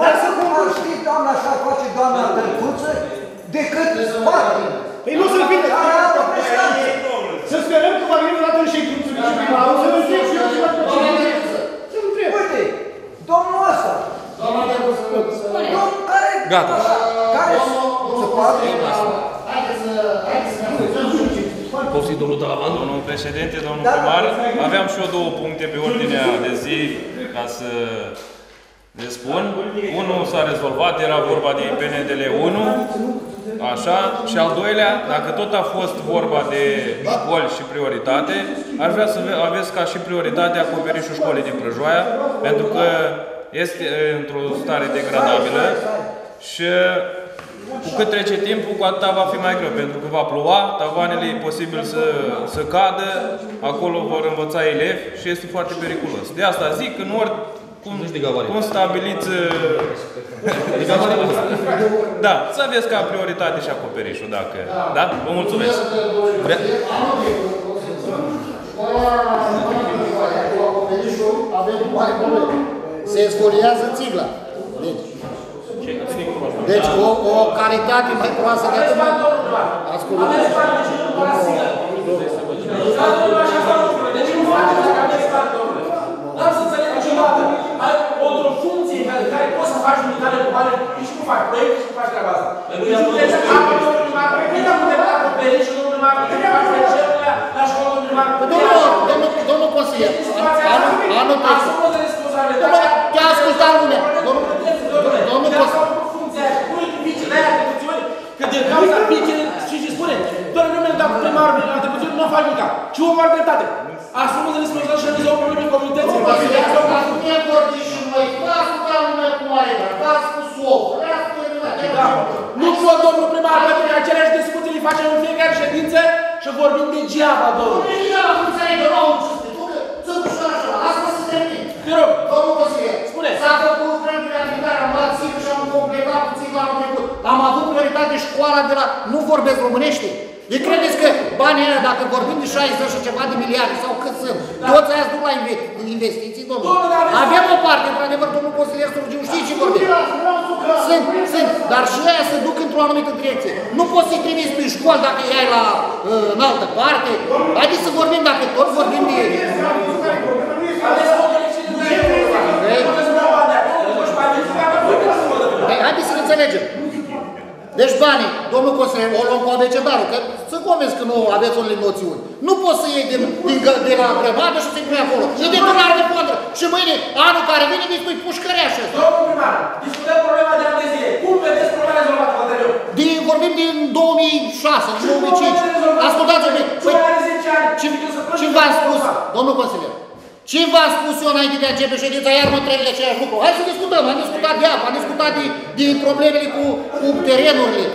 mai să cunoști, doamna, așa face doamna Tărcuță, decât spate. Păi nu se vede. Să sperăm că va veni o dată în ședință. O să nu știu și eu ceva de ședință. Să-mi întreb. Uite, domnul ăsta. Domnul care... Gata. Care se poate? Domnul președinte, domnul primar, aveam și eu două puncte pe ordinea de zi ca să... le spun, unul s-a rezolvat, era vorba de PNL 1, așa, și al doilea, dacă tot a fost vorba de școli și prioritate, aș vrea să aveți ca și prioritate acoperișul școlii din Prăjoaia, pentru că este într-o stare degradabilă și cu cât trece timpul, cu atât va fi mai greu, pentru că va ploua, tavanele e posibil să cadă, acolo vor învăța elevi și este foarte periculos. De asta zic, în ori cum stabiliți... Da, să aveți ca prioritate și acoperișul, dacă... Da? Vă mulțumesc! Cu acoperișul avem o mare problemă. Se esfoliază țigla. Deci o calitate mai proastă de atât. Ascultați! Deci nu faceți ca acesta, domnule! Dar să înțeleg niciodată! Ai o funcție pe care poți să faci unitare cu bani și nici nu faci proiect și nu faci treaba asta. Deci puteți să facă domnul primar, puteți putea acoperi și domnul primar, puteți face recepția la școală domnul primar. Domnul consilier, anul trecut. Te-a ascultat lumea. Domnul consilier. Spune picile aia de puțiuni, că de cauza picile și spune, doar în momentul dat primarul de la puțiuni nu faci nimic. Ce o mare dreptate. Asumă-ți responsabilitatea și rezolvă problemele comunității. Nu e vorbișul noi, las-o ca lumea cu Marina, las-o cu Sofă, las-o cu Marina. Nu știu, domnul primar, pentru că aceleași discuții le facem în fiecare ședință și vorbim degeaba, domnul. Nu degeaba, nu înțelege, domnul, ce știu, tu că ți-l duci așa, asta se termine. Te rog. Domnul Consilier, s-a făcut vremurile din care am luat sigur și am completat puțin la anul trecut. Am avut prioritate școala de la... Nu vorbesc românește. Ei credeți că banii ăia, dacă vorbim de 60 și ceva de miliarde sau cât sunt, toți aia îți duc la investiții, domnule? Avem o parte, într-adevăr, domnul consilier Surgiu, știi ce vorbim? Sunt, dar și aia se duc într-o anumită direcție. Nu poți să-i trimiți prin școală dacă i-ai în altă parte. Haideți să vorbim, dacă tot vorbim de ele. Haideți să ne înțelegem. Deci banii, domnul consilier, o luăm cu abecedarul, că sunt convins că nu aveți unele noțiuni. Nu poți să iei de la grămadă și să-i pui acolo. E de dolar de pondră. Și mâine, anul care vine, îi spui pușcărea și ăsta. Domnul primar, discutăm problema de anezie. Cum vedeți problema rezolvată, Vătăriu? Vorbim din 2006, din 2005. Ascultați-mi. Ce v-am spus, domnul consilier? Ce v-am spus eu înainte de a începe ședința, iar mă trebuie același lucru? Hai să discutăm, am discutat de apă, am discutat de problemele cu terenurile.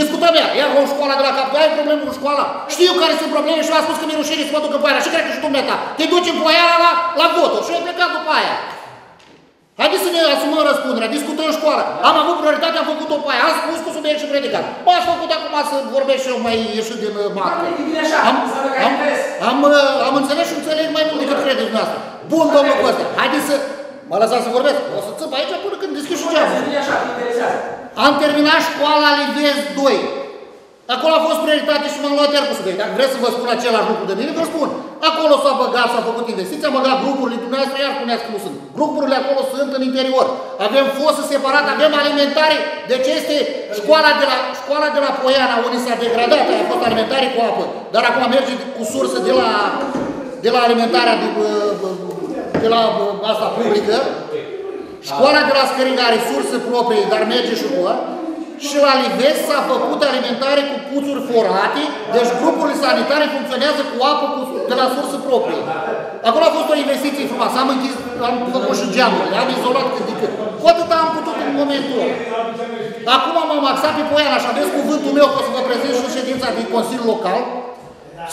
Discutăm iar luăm școala de la cap, ai probleme cu școala. Știu care sunt probleme și v-am spus că mi-e rușine să mă duc în Poiana și cred că și dumneata. Te duci în Poiana la voturi și eu am plecat după aia. Haideți să ne asumăm răspunderea, discutăm școala. Am avut prioritate, am făcut-o pe aia, am spus cu subiect și predicat. M-aș făcut acum să vorbesc și eu mai ieșit din macro. Am înțeles și înțeleg mai mult decât credeți dumneavoastră. Bun, domnul Coste, haideți să... Mă lăsați să vorbesc, o să țâmp aici până când deschid și geamul. Am terminat școala Livezi 2. Acolo a fost prioritate și m-am luat iar cu subiect. Dacă vreți să vă spun același lucru de mine, vă spun. Acolo s-a băgat, s-a făcut investiții, am băgat grupurile dumneavoastră, iar spuneați că nu sunt. Grupurile acolo sunt în interior. Avem fosă separată, avem alimentare. Deci este școala de la Poiana, unde s-a degradat, a fost alimentare cu apă. Dar acum merge cu sursă de la alimentarea de la asta publică. Școala de la Scăringa are surse proprii, dar merge și cu și la Livezi s-a făcut alimentare cu puțuri forate, deci grupurile sanitare funcționează cu apă de la surse proprii. Acolo a fost o investiție frumoasă, am închis, am făcut și geamurile, am izolat cât de cât. Cu atât am putut în momentul ăla. Acum m-am axat pe Poiana și aveți cuvântul meu că o să vă prezint și ședința din Consiliul Local,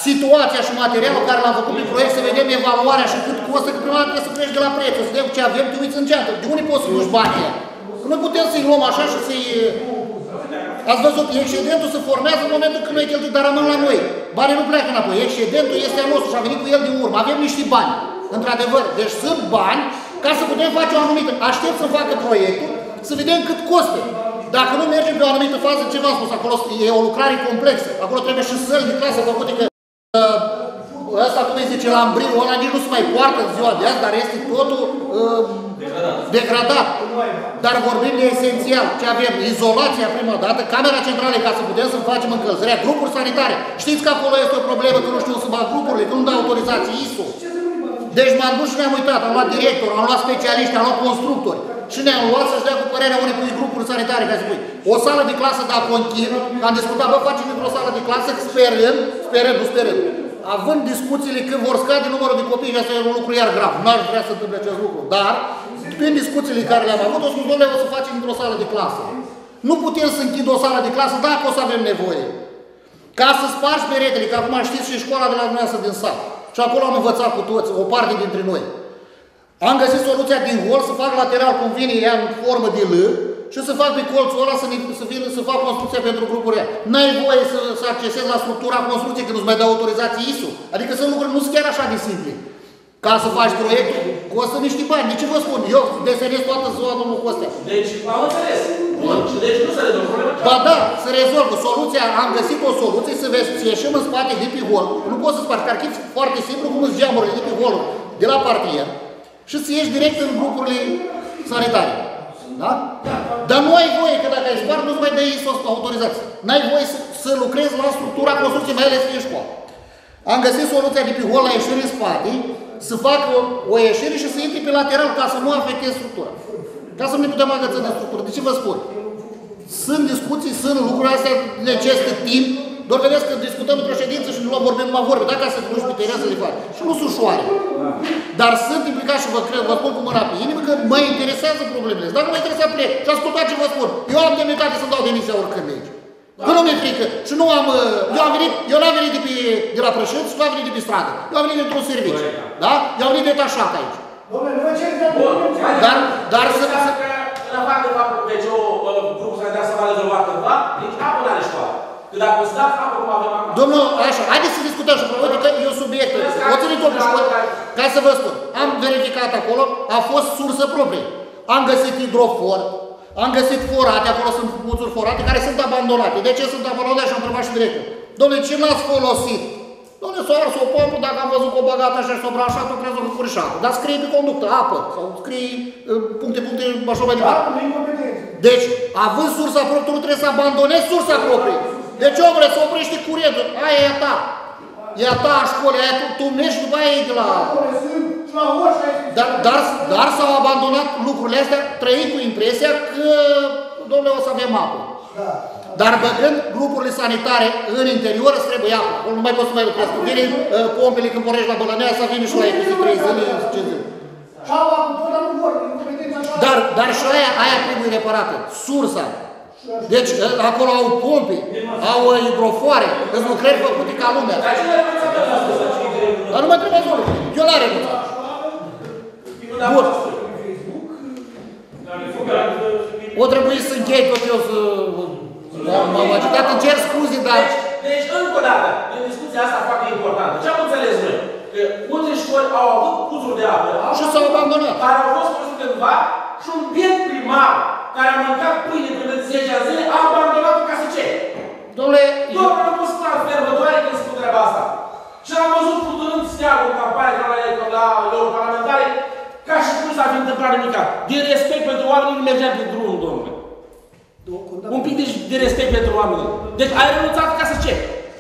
situația și materialul care l-am făcut prin proiect, să vedem evaluarea și cât costă, că prima dată trebuie să pleci de la preț, să vedem ce avem, te uiți în geantă. De unde poți să duci banii aia? Noi putem să-i luăm așa și să-i... Ați văzut, excedentul se formează în momentul când noi cheltuim, dar rămân la noi. Banii nu pleacă înapoi, excedentul este al nostru și am venit cu el din urmă. Avem niște bani, într-adevăr. Deci sunt bani ca să putem face o anumită... Aștept să facă proiectul, să vedem cât costă. Dacă nu mergem pe o anumită fază, ce v-am spus, acolo e o lucrare complexă. Acolo trebuie și săli de clasă făcute că... Ăsta, cum îi zice, la ambriul ăla nici nu se mai poartă în ziua de azi, dar este totul degradat. Dar vorbim de esențial. Ce avem? Izolația prima dată, camera centrală ca să putem să facem încălzirea, grupuri sanitare. Știți că acolo este o problemă că nu știu să fac grupurile, că nu dau autorizații ISU. Deci m-am dus și ne-am uitat, am luat director, am luat specialiști, am luat constructori. Și ne-am luat să-și dea cu părerea unei pui grupuri sanitare, ca să spui. O sală de clasă, dacă o închid, am discutat, bă, facem într-o sală de clasă, sperând, având discuțiile când vor scade numărul de copii, și asta e un lucru iar grav. N-aș vrea să întâmple acest lucru. Dar, prin discuțiile care le-am avut, o spus, domnule, o să facem într-o sală de clasă. Nu putem să închid o sală de clasă dacă o să avem nevoie. Ca să spargi peretele, că acum știți și școala de la dumneavoastră din sat. Și acolo am învățat cu toți, o parte dintre noi. Am găsit soluția din hol să fac lateral cum vine ea în formă de L și să fac pe colțul ăla să fac construcția pentru grupurile aia. N-ai voie să accesezi la structura construcției că nu-ți mai dau autorizații ISU. Adică sunt lucruri nu sunt chiar așa de simple. Ca să faci proiectul, costă niște bani. De ce vă spun? Eu desenez toată ziua domnul Costea. Deci, am înțeles. Bun. Deci nu se rezolvă problema. Ba da, se rezolvă. Soluția, am găsit o soluție să ieșim în spate de pe hol. Nu poți să spargi, archiți foarte simplu cum îți geamurile de pe holul de la partie. Și să ieși direct în grupurile sanitare. Da? Da. Dar nu ai voie, că dacă ai spart, nu-ți mai dai autorizație. N-ai voie să lucrezi la structura construcției, mai ales că ești școală. Am găsit soluția de pe hol la ieșire în spate, să fac o ieșire și să intri pe lateral ca să nu afectez structura. Ca să nu ne putem agăța de structură. De ce vă spun? Sunt discuții, sunt lucruri, astea necesită timp. Doar vedeți că discutăm într-o ședință și nu vorbim numai vorbe. Dacă să nu-și puterea să le fac. Și nu sunt ușoare. Dar sunt implicat și vă spun cu mâna pe inimă că mă interesează problemele. Dacă mă interesează, plec. Și ascultat ce vă spun. Eu am demnitate să dau demisia oricând de aici. Că nu mi-e frică. Și nu am... Eu n-am venit de la Prășinți și nu am venit de pe stradă. Eu am venit într-un serviciu. Da? Eu am venit detașat aici. Dar să... În afară de faptul că PCO, grupul s-a dat să vadă rezolvat ceva, nici apă n-are școală. Că dacă o stați, apă nu avem acum. Domnul, așa, haideți să discutăm și probabil că e un subiect. O ținut o școală. Ca să vă spun, am verificat acolo, a fost sursă proprie. Am găsit hidrofor, am găsit forate, acolo sunt puțuri forate care sunt abandonate. De ce sunt abandonate? Și am întrebat și directul. Dom'le, ce n-ați folosit? Dom'le, s-o ars o pompă, dacă am văzut că o bagată așa și s-o branșat-o, crezut cu furișată. Dar scrie pe conductă, apă, sau scrie puncte, așa mai departe. Deci, având sursa proprie, nu trebuie să abandonezi sursa proprie. Deci, omule, să oprește curentul. Aia e a ta. E a ta a școlii, aia tu mergi și după aia e de la... Dar s-au abandonat lucrurile astea, trăind cu impresia că, domnule, o să avem apă. Dar băgând grupurile sanitare în interior, îți trebuie apă. Nu mai poți să mai lucrezi. Vine pompele când pornești la Bălăneasă, vine și la epizii 3 zile, 5 zile. Dar și aia trebuie reparată. Sursa. Deci, acolo au pompe, au hidrofoare, sunt lucrări făcute ca lumea. Dar nu mă trebuie zonă. Eu n-am renunțat. Bun. O trebuie să închei tot eu să... M-am agitat, îmi cer scuze, dar... Deci, încă o dată, în discuția asta foarte importantă. Ce am înțeles noi? Că multe școli au avut puțuri de apă. Și s-au abandonat. Care au fost folosite cândva și un biet primar care a mâncat pâine până de 10 ani zile, a abandonat-o ca să ce? Dom'le... Dom'le, nu pot sta fervătoare când spun treaba asta. Și am văzut puturând steagul în campanie la europarlamentare, ca și cum s-a fi întâmplat nimic. Din respect pentru oameni nu mergeam pe drum, dom'le. Un pic de respect pentru oameni. Deci ai renunțat ca să ce?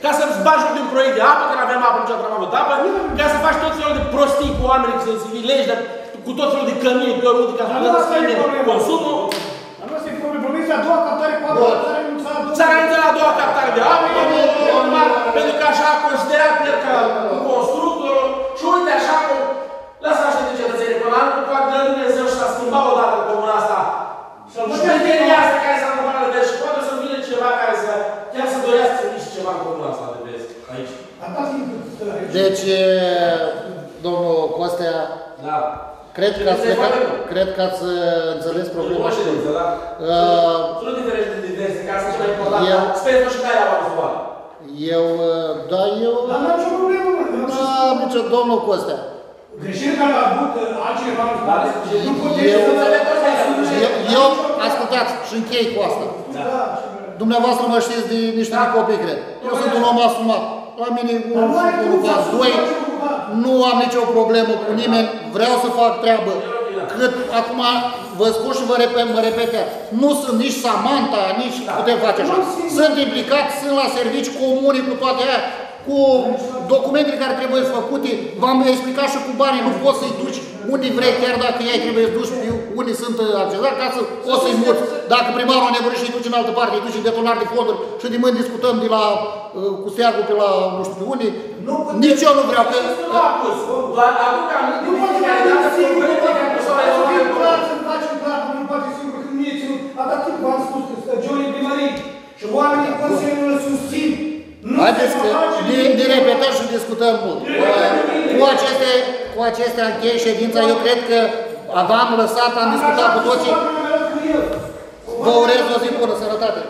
Ca să-ți bagi un proiect de apă, că nu aveam apă niciodată, n-am avut apă, ca să faci tot felul de prostii cu oamenii, să-ți vilești, cu tot felul de cămine pe oriunde, ca să nu dați să-i de consumul. Nu asta e problema. Problema este a doua captare cu apă. S-a renunțat la a doua captare de apă, pentru că așa a considerat că un constructor și uite așa că lăsați de cetățenii până la anul, cu acela Dumnezeu și s-a schimbat odată comuna asta. Și crederea asta care s-a întâmplat la vezi și poate să vine ceva care să... chiar să dorească să nici ceva în comuna asta de vezi aici. Deci, domnul Costea, cred că ați înțeles problema. Nu diferește de diverse, că asta e cea mai importantă. Sper că și care au avut oameni. Eu... Dar n-am nicio problemă, mă. N-am nicio, domnul Costea. Greșit că l-a avut altceva în spate. Nu puteți să înțeleg că asta e. Eu, ascultați, și închei cu asta. Dumneavoastră mă știți de niște copii, cred. Eu sunt un om asumat. La mine, unul fac doi. Nu am nicio problemă cu nimeni. Vreau să fac treabă. Cât acum vă spun și vă repete. Nu sunt nici Samantha, nici putem face așa. Sunt implicat, sunt la servici comune cu toate aia. Cu documentele care trebuie făcute, v-am explicat și cu banii, nu poți să-i duci unii vrei, chiar dacă ei trebuie duci, unii sunt accesari, ca să poți să-i murți. Dacă primarul a nevorit și îi duci în altă parte, îi duci în detonare de fonduri și de mâini discutăm de la, cu steagul pe la nu știu unii, nici eu nu vreau că... Nu poate că nu poate singur, nu poate că să-mi faci în plan, nu poate singur, când mie ținut, atât timp v-am spus că stăgionii primării și oamenii Consiliului îl susțin. Haideți că ne repetăm și discutăm mult. Cu acestea închei ședința, eu cred că v-am lăsat, am discutat cu toții. Vă urez o zi bună, sănătate!